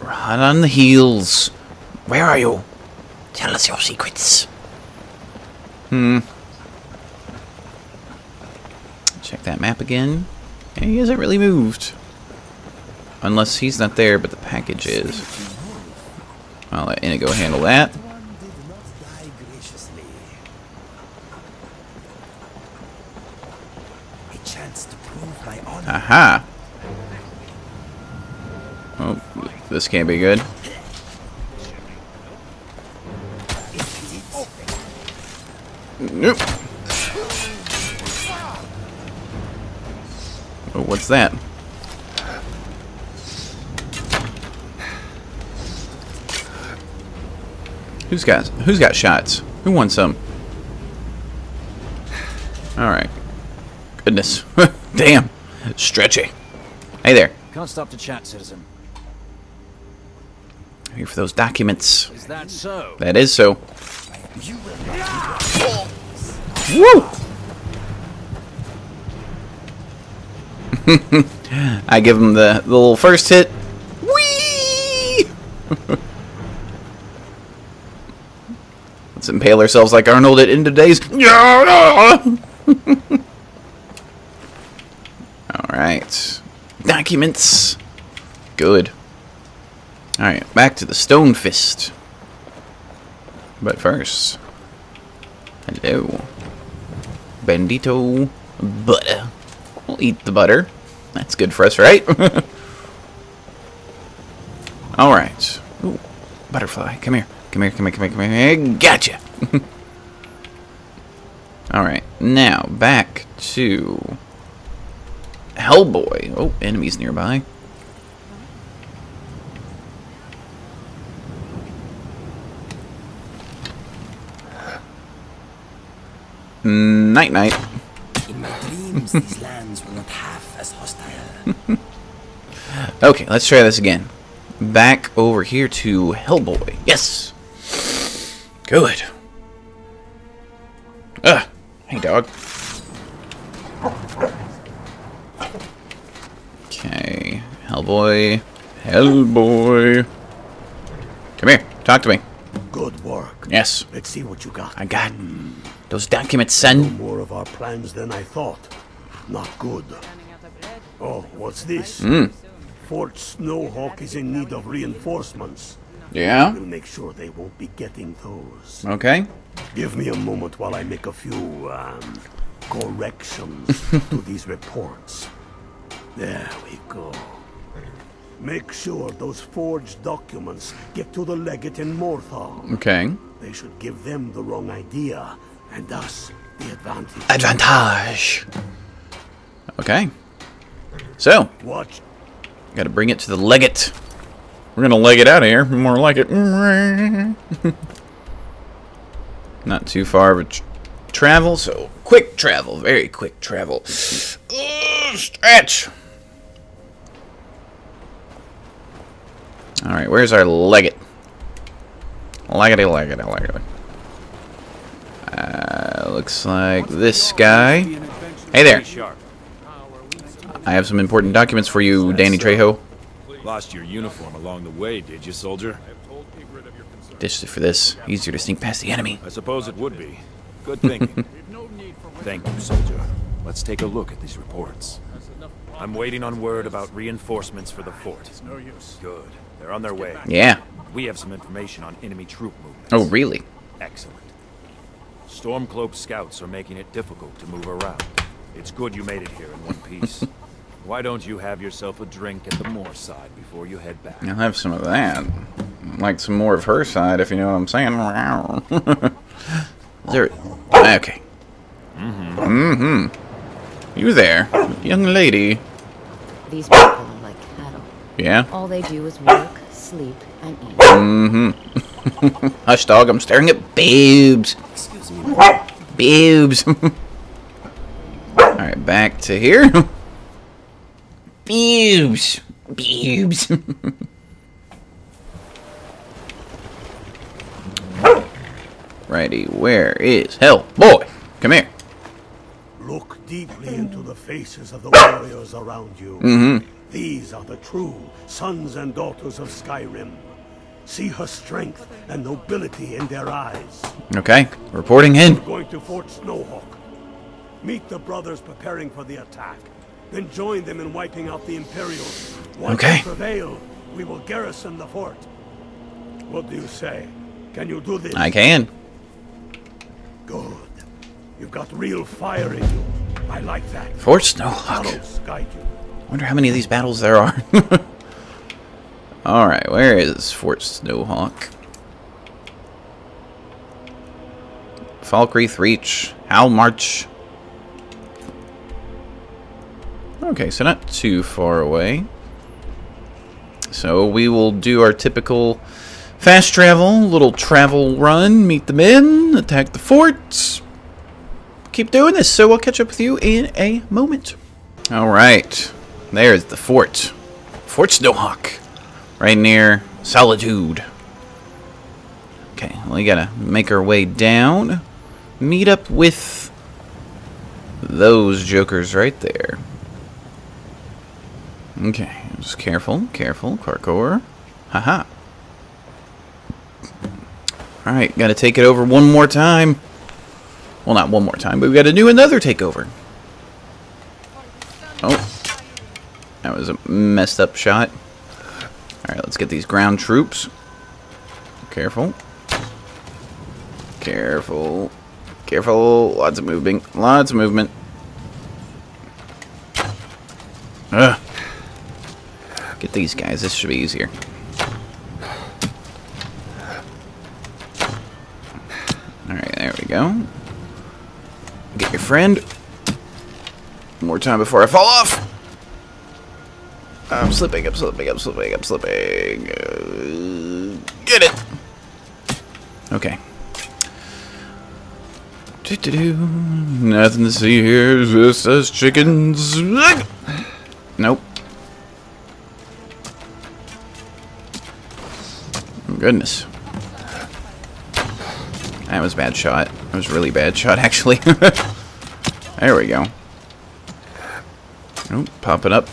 We're hot on the heels. Where are you? Tell us your secrets. Hmm. Check that map again. And he hasn't really moved. Unless he's not there, but the package is. I'll let Inigo handle that. Aha! Oh, this can't be good. Nope. Oh, what's that? Who's got who's got shots? Who won some? Alright. Goodness. Damn. Stretchy. Hey there. Can't stop to chat, citizen. I'm here for those documents. Is that so? That is so. You will not be Woo! I give him the, the little first hit. Whee! Let's impale ourselves like Arnold at end of days. Alright. Documents. Good. Alright, back to the Stonefist. But first. Hello. Bandito. Butter. We'll eat the butter. That's good for us, right? Alright. Ooh, butterfly. Come here. Come here, come here, come here, come here. Gotcha! Alright, now back to Hellboy. Oh, enemies nearby. Night night. In my dreams, these lands were not half as hostile. Okay, let's try this again. Back over here to Hellboy. Yes! Good. Ugh! Hey, dog. Okay. Hellboy. Hellboy. Come here. Talk to me. Good work. Yes. Let's see what you got. I got those documents, son. No more of our plans than I thought. Not good. Oh, what's this? Mm. Fort Snowhawk is in need of reinforcements. Yeah? We'll make sure they won't be getting those. Okay. Give me a moment while I make a few um, corrections to these reports. There we go. Make sure those forged documents get to the legate in Morthal. Okay. They should give them the wrong idea, and us the advantage. Advantage! Okay. So. Watch. Gotta bring it to the legate. We're gonna leg it out of here. More like it. Not too far of a tr travel, so quick travel. Very quick travel. Ooh, stretch! Alright, where's our legate? Leggity, leggity, leggity. Uh, looks like this guy. Hey there! I have some important documents for you, Danny Trejo. Lost your uniform along the way, did you, soldier? Ditched it for this. Easier to sneak past the enemy. I suppose it would be. Good thinking. Thank you, soldier. Let's take a look at these reports. I'm waiting on word about reinforcements for the fort. No use. Good. They're on their way. Yeah. We have some information on enemy troop movements. Oh, really? Excellent. Stormcloak scouts are making it difficult to move around. It's good you made it here in one piece. Why don't you have yourself a drink at the Moor side before you head back? I'll have some of that. Like some more of her side, if you know what I'm saying. Is there... Okay. Mm-hmm. Mm-hmm. You there, young lady. These people are like cattle. Yeah? All they do is work, sleep, and eat. Mm-hmm. Hush, dog. I'm staring at boobs. Excuse me. Boobs. Alright, back to here. Boobs! Boobs! Righty, where is Hellboy? Come here. Look deeply into the faces of the warriors around you. Mm-hmm. These are the true sons and daughters of Skyrim. See her strength and nobility in their eyes. Okay, reporting in. We're going to Fort Snowhawk. Meet the brothers preparing for the attack. Then join them in wiping out the Imperials. Once okay. prevail, we will garrison the fort. What do you say? Can you do this? I can. Good. You've got real fire in you. I like that. Fort Snowhawk. Guide you. Wonder how many of these battles there are. All right, where is Fort Snowhawk? Falkreath Reach. Howl March. Okay, so not too far away. So we will do our typical fast travel, little travel run, meet the men, attack the forts. Keep doing this, so I'll catch up with you in a moment. Alright, there's the fort. Fort Snowhawk, right near Solitude. Okay, we gotta make our way down, meet up with those jokers right there. Okay, just careful, careful, parkour. Haha. Alright, gotta take it over one more time. Well, not one more time, but we gotta do another takeover. Oh. That was a messed up shot. Alright, let's get these ground troops. Careful. Careful. Careful. Lots of moving. Lots of movement. these guys. This should be easier. Alright, there we go. Get your friend. More time before I fall off! I'm slipping, I'm slipping, I'm slipping, I'm slipping. Uh, get it! Okay. Do-do-do. Nothing to see here, just us chickens. Nope. Goodness. That was a bad shot. That was a really bad shot, actually. There we go. Oh, pop it up.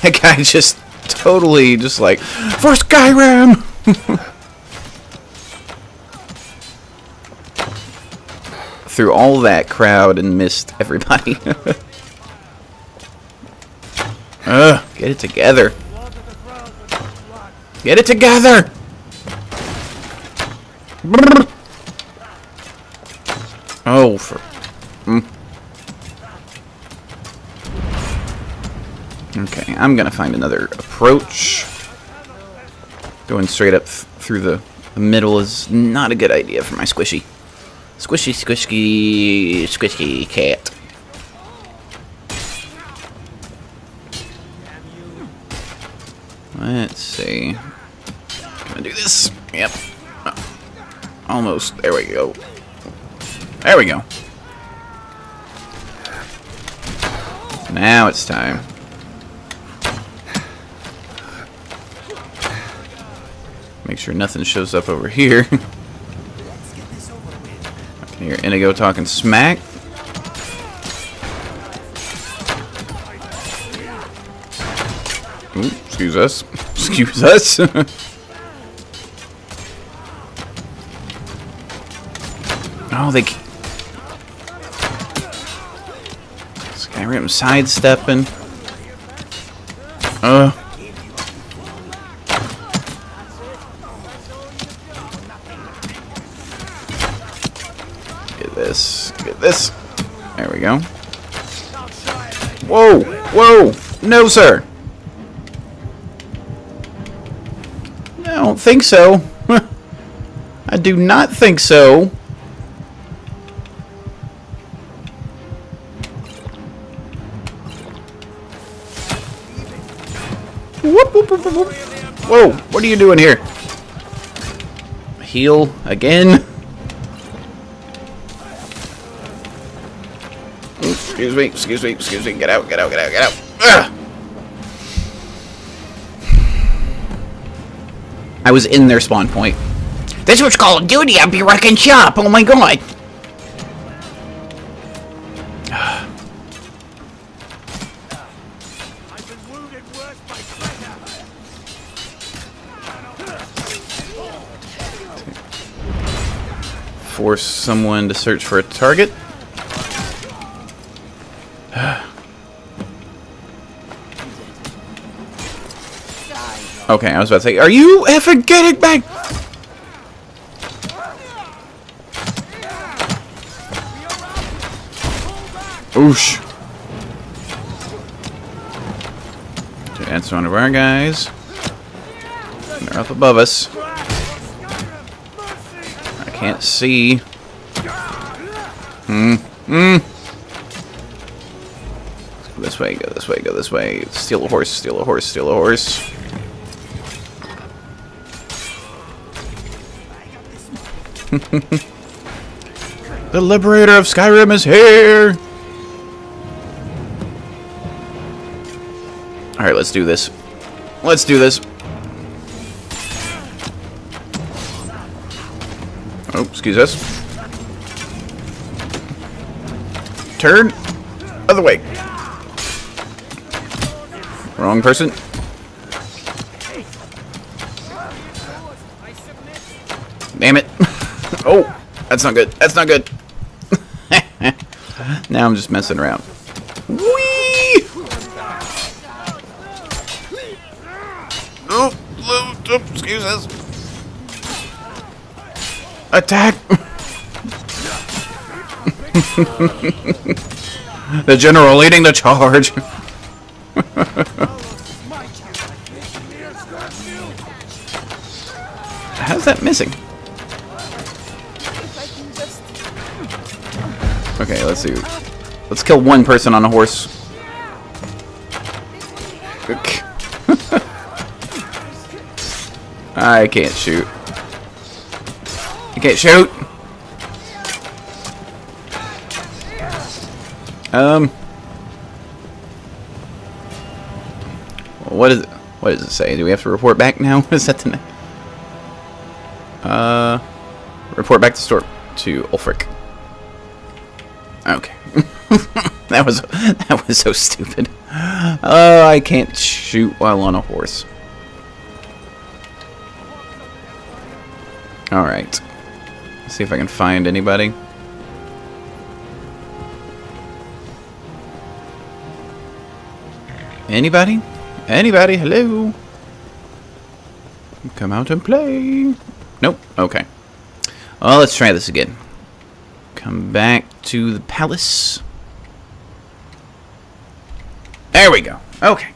That guy just totally just like, for Skyrim! Through all that crowd and missed everybody. Ugh, get it together. Get it together! Oh, for... Mm. Okay, I'm gonna find another approach. Going straight up th through the, the middle is not a good idea for my squishy. Squishy, squishy, squishy cat. Let's see. Can I do this? Yep. Oh, almost. There we go. There we go. Now it's time. Make sure nothing shows up over here. I can hear Inigo talking smack. Ooh, excuse us. Excuse us. Oh, they... Skyrim sidestepping. Uh... Get this. There we go. Whoa! Whoa! No, sir! I don't think so. I do not think so. Whoop, whoop, whoop, whoop. Whoa! What are you doing here? Heal again? Excuse me, excuse me, excuse me, get out, get out, get out, get out. Ugh. I was in their spawn point. This was Call of Duty, I'd be wrecking shop, oh my god. Force someone to search for a target. Okay, I was about to say, are you effing getting back? Oosh. Okay, that's one of our guys. And they're up above us. I can't see. Hmm. Hmm. Let's go this way, go this way, go this way. Steal a horse, steal a horse, steal a horse. The liberator of Skyrim is here! Alright, let's do this. Let's do this. Oh, excuse us. Turn. Other way. Wrong person. Damn it. Oh, that's not good. That's not good. Now I'm just messing around. Whee! Oh, oh, oh, excuse us. Attack! The general leading the charge. How's that missing? Okay, let's see. Let's kill one person on a horse. I can't shoot. I can't shoot! Um... What is it? What does it say? Do we have to report back now? What is that tonight? Uh... Report back to store... to Ulfric. Okay. That was... that was so stupid. Oh, uh, I can't shoot while on a horse. Alright. Let's see if I can find anybody. Anybody? Anybody? Hello? Come out and play. Nope. Okay. Well, let's try this again. Come back to the palace. There we go. Okay.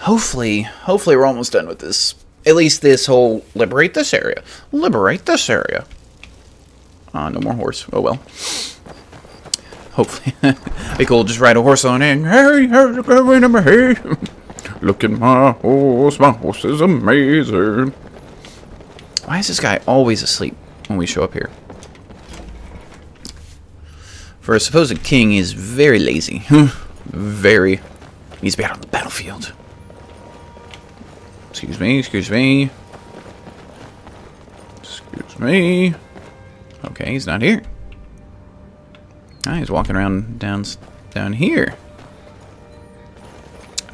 Hopefully, hopefully we're almost done with this. At least this whole liberate this area. Liberate this area. Ah, uh, no more horse. Oh well. Hopefully, be cool. Just ride a horse on in. Hey, hey, hey, hey! Look at my horse. My horse is amazing. Why is this guy always asleep when we show up here? For a supposed king, he is very lazy. Very. He needs to be out on the battlefield. Excuse me. Excuse me. Excuse me. Okay, he's not here. Ah, he's walking around down down here.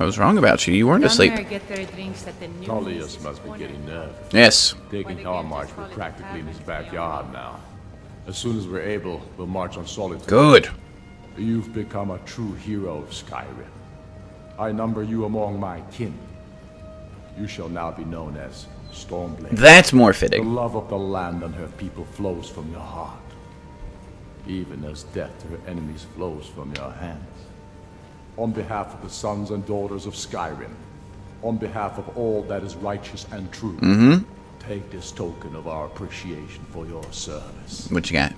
I was wrong about you. You weren't asleep. Talius must be getting nervous. Yes. Taking our march, we're practically in his backyard now. As soon as we're able, we'll march on Solitude. Good. You've become a true hero of Skyrim. I number you among my kin. You shall now be known as Stormblade. That's more fitting. The love of the land and her people flows from your heart. Even as death to her enemies flows from your hands. On behalf of the sons and daughters of Skyrim, on behalf of all that is righteous and true, mm-hmm. Take this token of our appreciation for your service. What you got?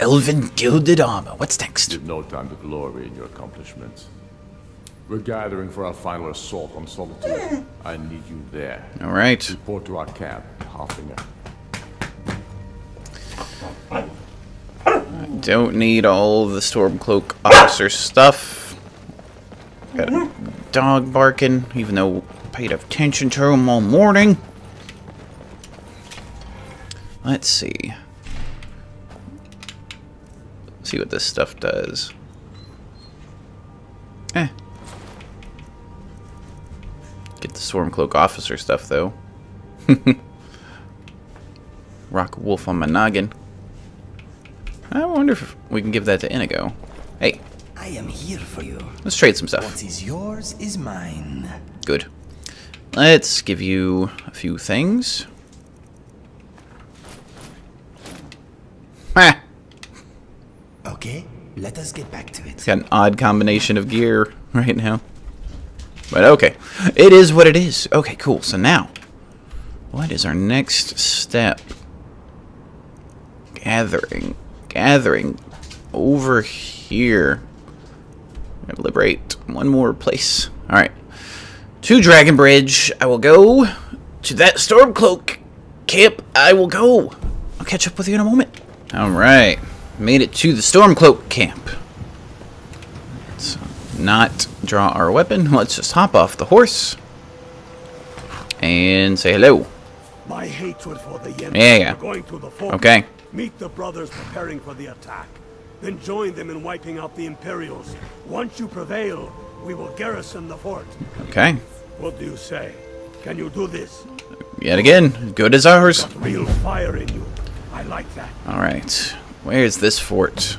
Elven gilded armor. What's next? You've no time to glory in your accomplishments. We're gathering for our final assault on Solitude. I need you there. All right. Report to our camp, Halfinger. Don't need all the Stormcloak officer stuff. Got a dog barking, even though I paid attention to him all morning. Let's see. Let's see what this stuff does. Eh. Get the Stormcloak officer stuff, though. Rock wolf on my noggin. I wonder if we can give that to Inigo. Hey. I am here for you. Let's trade some stuff. What is yours is mine. Good. Let's give you a few things. Ah. Okay, let us get back to it. It's got an odd combination of gear right now. But okay. It is what it is. Okay, cool. So now, what is our next step? Gathering. Gathering over here. I'm gonna liberate one more place. Alright. To Dragon Bridge, I will go. To that Stormcloak camp, I will go. I'll catch up with you in a moment. Alright. Made it to the Stormcloak camp. Let's not draw our weapon. Let's just hop off the horse and say hello. My hatred for the Yen yeah, yeah. Going to the fort. Okay. Meet the brothers preparing for the attack. Then join them in wiping out the Imperials. Once you prevail, we will garrison the fort. Okay. What do you say? Can you do this? Yet again, good as ours. Got real fire in you. I like that. All right. Where is this fort?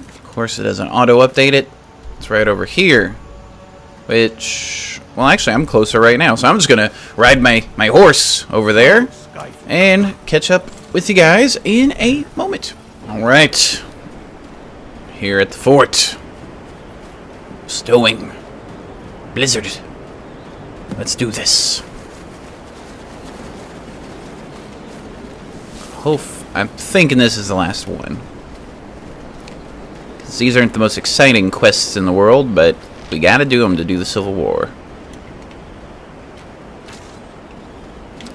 Of course, it doesn't auto-update it. It's right over here. Which, well, actually, I'm closer right now, so I'm just gonna ride my my horse over there and catch up with you guys in a moment. All right, here at the fort. Stowing. Blizzard. Let's do this. Hopefully, I'm thinking this is the last one. Because these aren't the most exciting quests in the world, but we gotta do them to do the Civil War.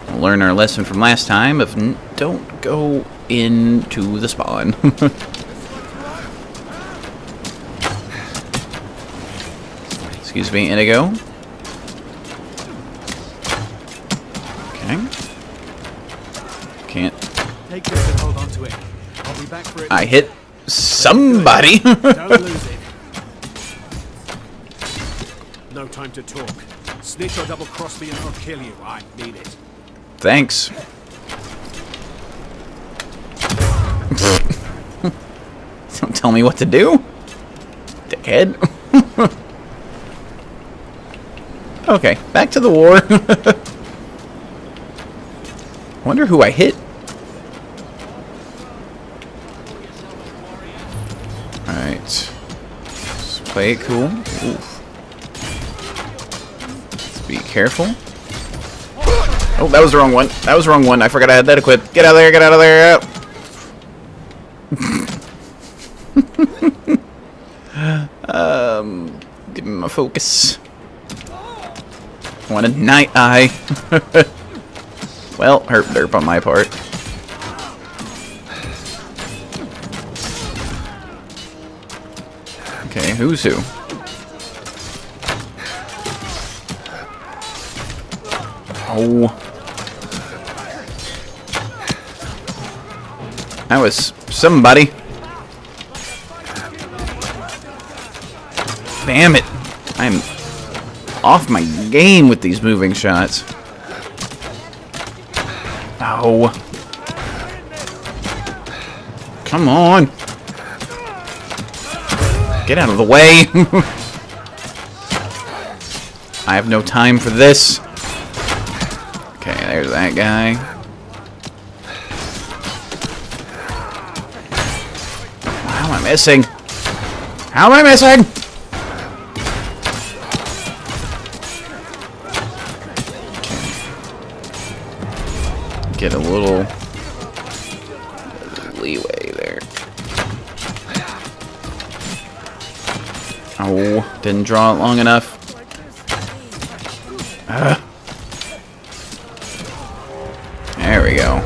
We'll learn our lesson from last time of n don't go into the spawn. Excuse me, Inigo. Okay. Can't. Take this and hold on to it. I'll be back for it. I hit somebody. Don't lose it. No time to talk. Snitch or double cross me and I'll kill you. I need it. Thanks. Don't tell me what to do. Dickhead. Okay, back to the war. Wonder who I hit. Alright. Let's play it cool. Oof. Let's be careful. Oh, that was the wrong one. That was the wrong one. I forgot I had that equipped. Get out of there, get out of there. um, give me my focus. I want a night eye. Well, herp derp on my part. Okay, who's who? Oh. That was somebody. Damn it. I'm off my game with these moving shots. Oh. Come on. Get out of the way. I have no time for this. Okay, there's that guy. How am I missing? How am I missing? Get a little leeway there. Oh, didn't draw it long enough. Uh, there we go.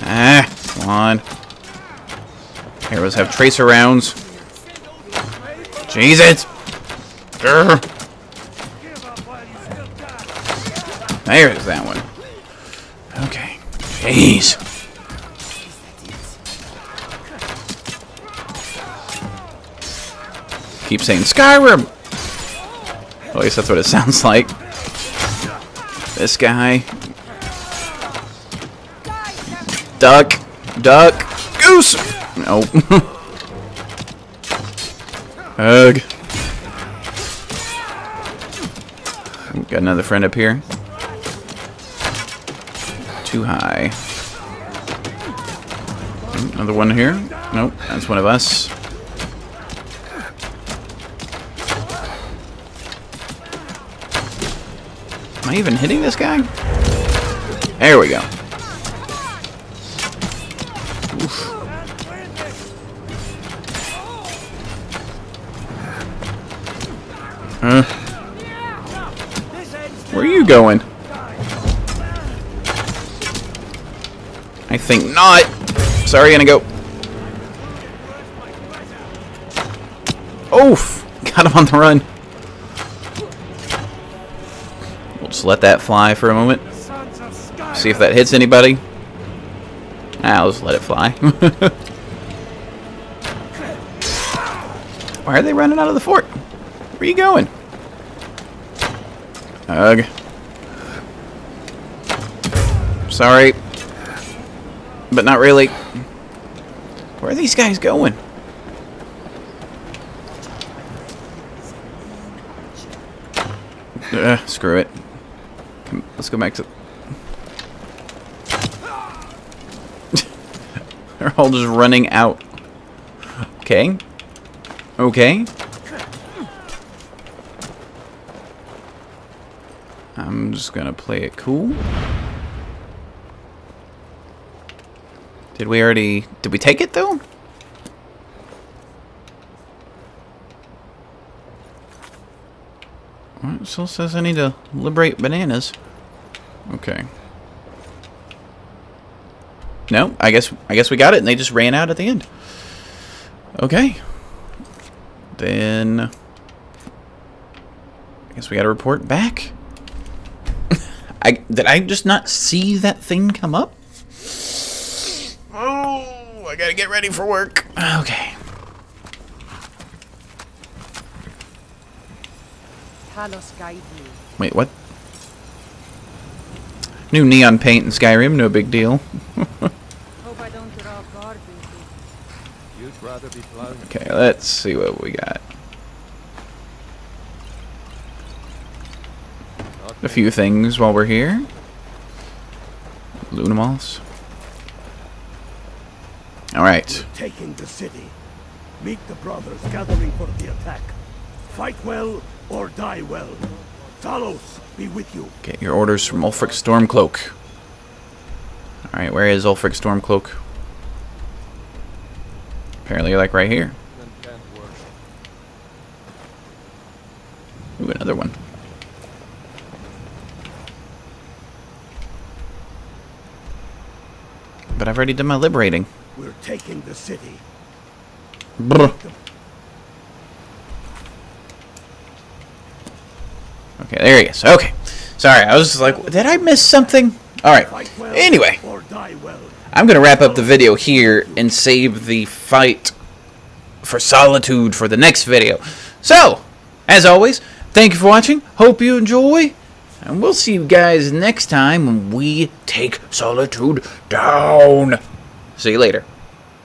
Ah, come on. Heroes have tracer rounds. Jesus! Grr. There is that one. Okay. Jeez. Keep saying Skyrim! Well, at least that's what it sounds like. This guy. Duck. Duck. Goose! Nope. Ugh. Got another friend up here. Too high. Another one here. Nope, that's one of us. Am I even hitting this guy? There we go. Oof. Uh. Where are you going? I think not. Sorry, gonna go. Oof! Got him on the run. We'll just let that fly for a moment. See if that hits anybody. Nah, I'll just let it fly. Why are they running out of the fort? Where are you going? Ugh. Sorry. But not really. Where are these guys going? Ugh, screw it. Come, let's go back to... They're all just running out. Okay. Okay. I'm just gonna play it cool. Did we already... Did we take it, though? Well, it still says I need to liberate bananas. Okay. No, I guess I guess we got it, and they just ran out at the end. Okay. Then... I guess we gotta report back. I, did I just not see that thing come up? Oh, I gotta get ready for work. Okay. Talos guide you. Wait, what? New neon paint in Skyrim, no big deal. Hope I don't draw garbage. You'd rather be plugged. Okay, let's see what we got. A few things while we're here. Lunamals. Alright. Taking the city. Meet the brothers gathering for the attack. Fight well or die well. Talos, be with you. Get your orders from Ulfric Stormcloak. Alright, where is Ulfric Stormcloak? Apparently like right here. Ooh, another one. But I've already done my liberating. We're taking the city. Brr. Okay, there he is. Okay. Sorry, I was just like, did I miss something? Alright. Anyway. I'm going to wrap up the video here and save the fight for Solitude for the next video. So, as always, thank you for watching. Hope you enjoy. And we'll see you guys next time when we take Solitude down. See you later.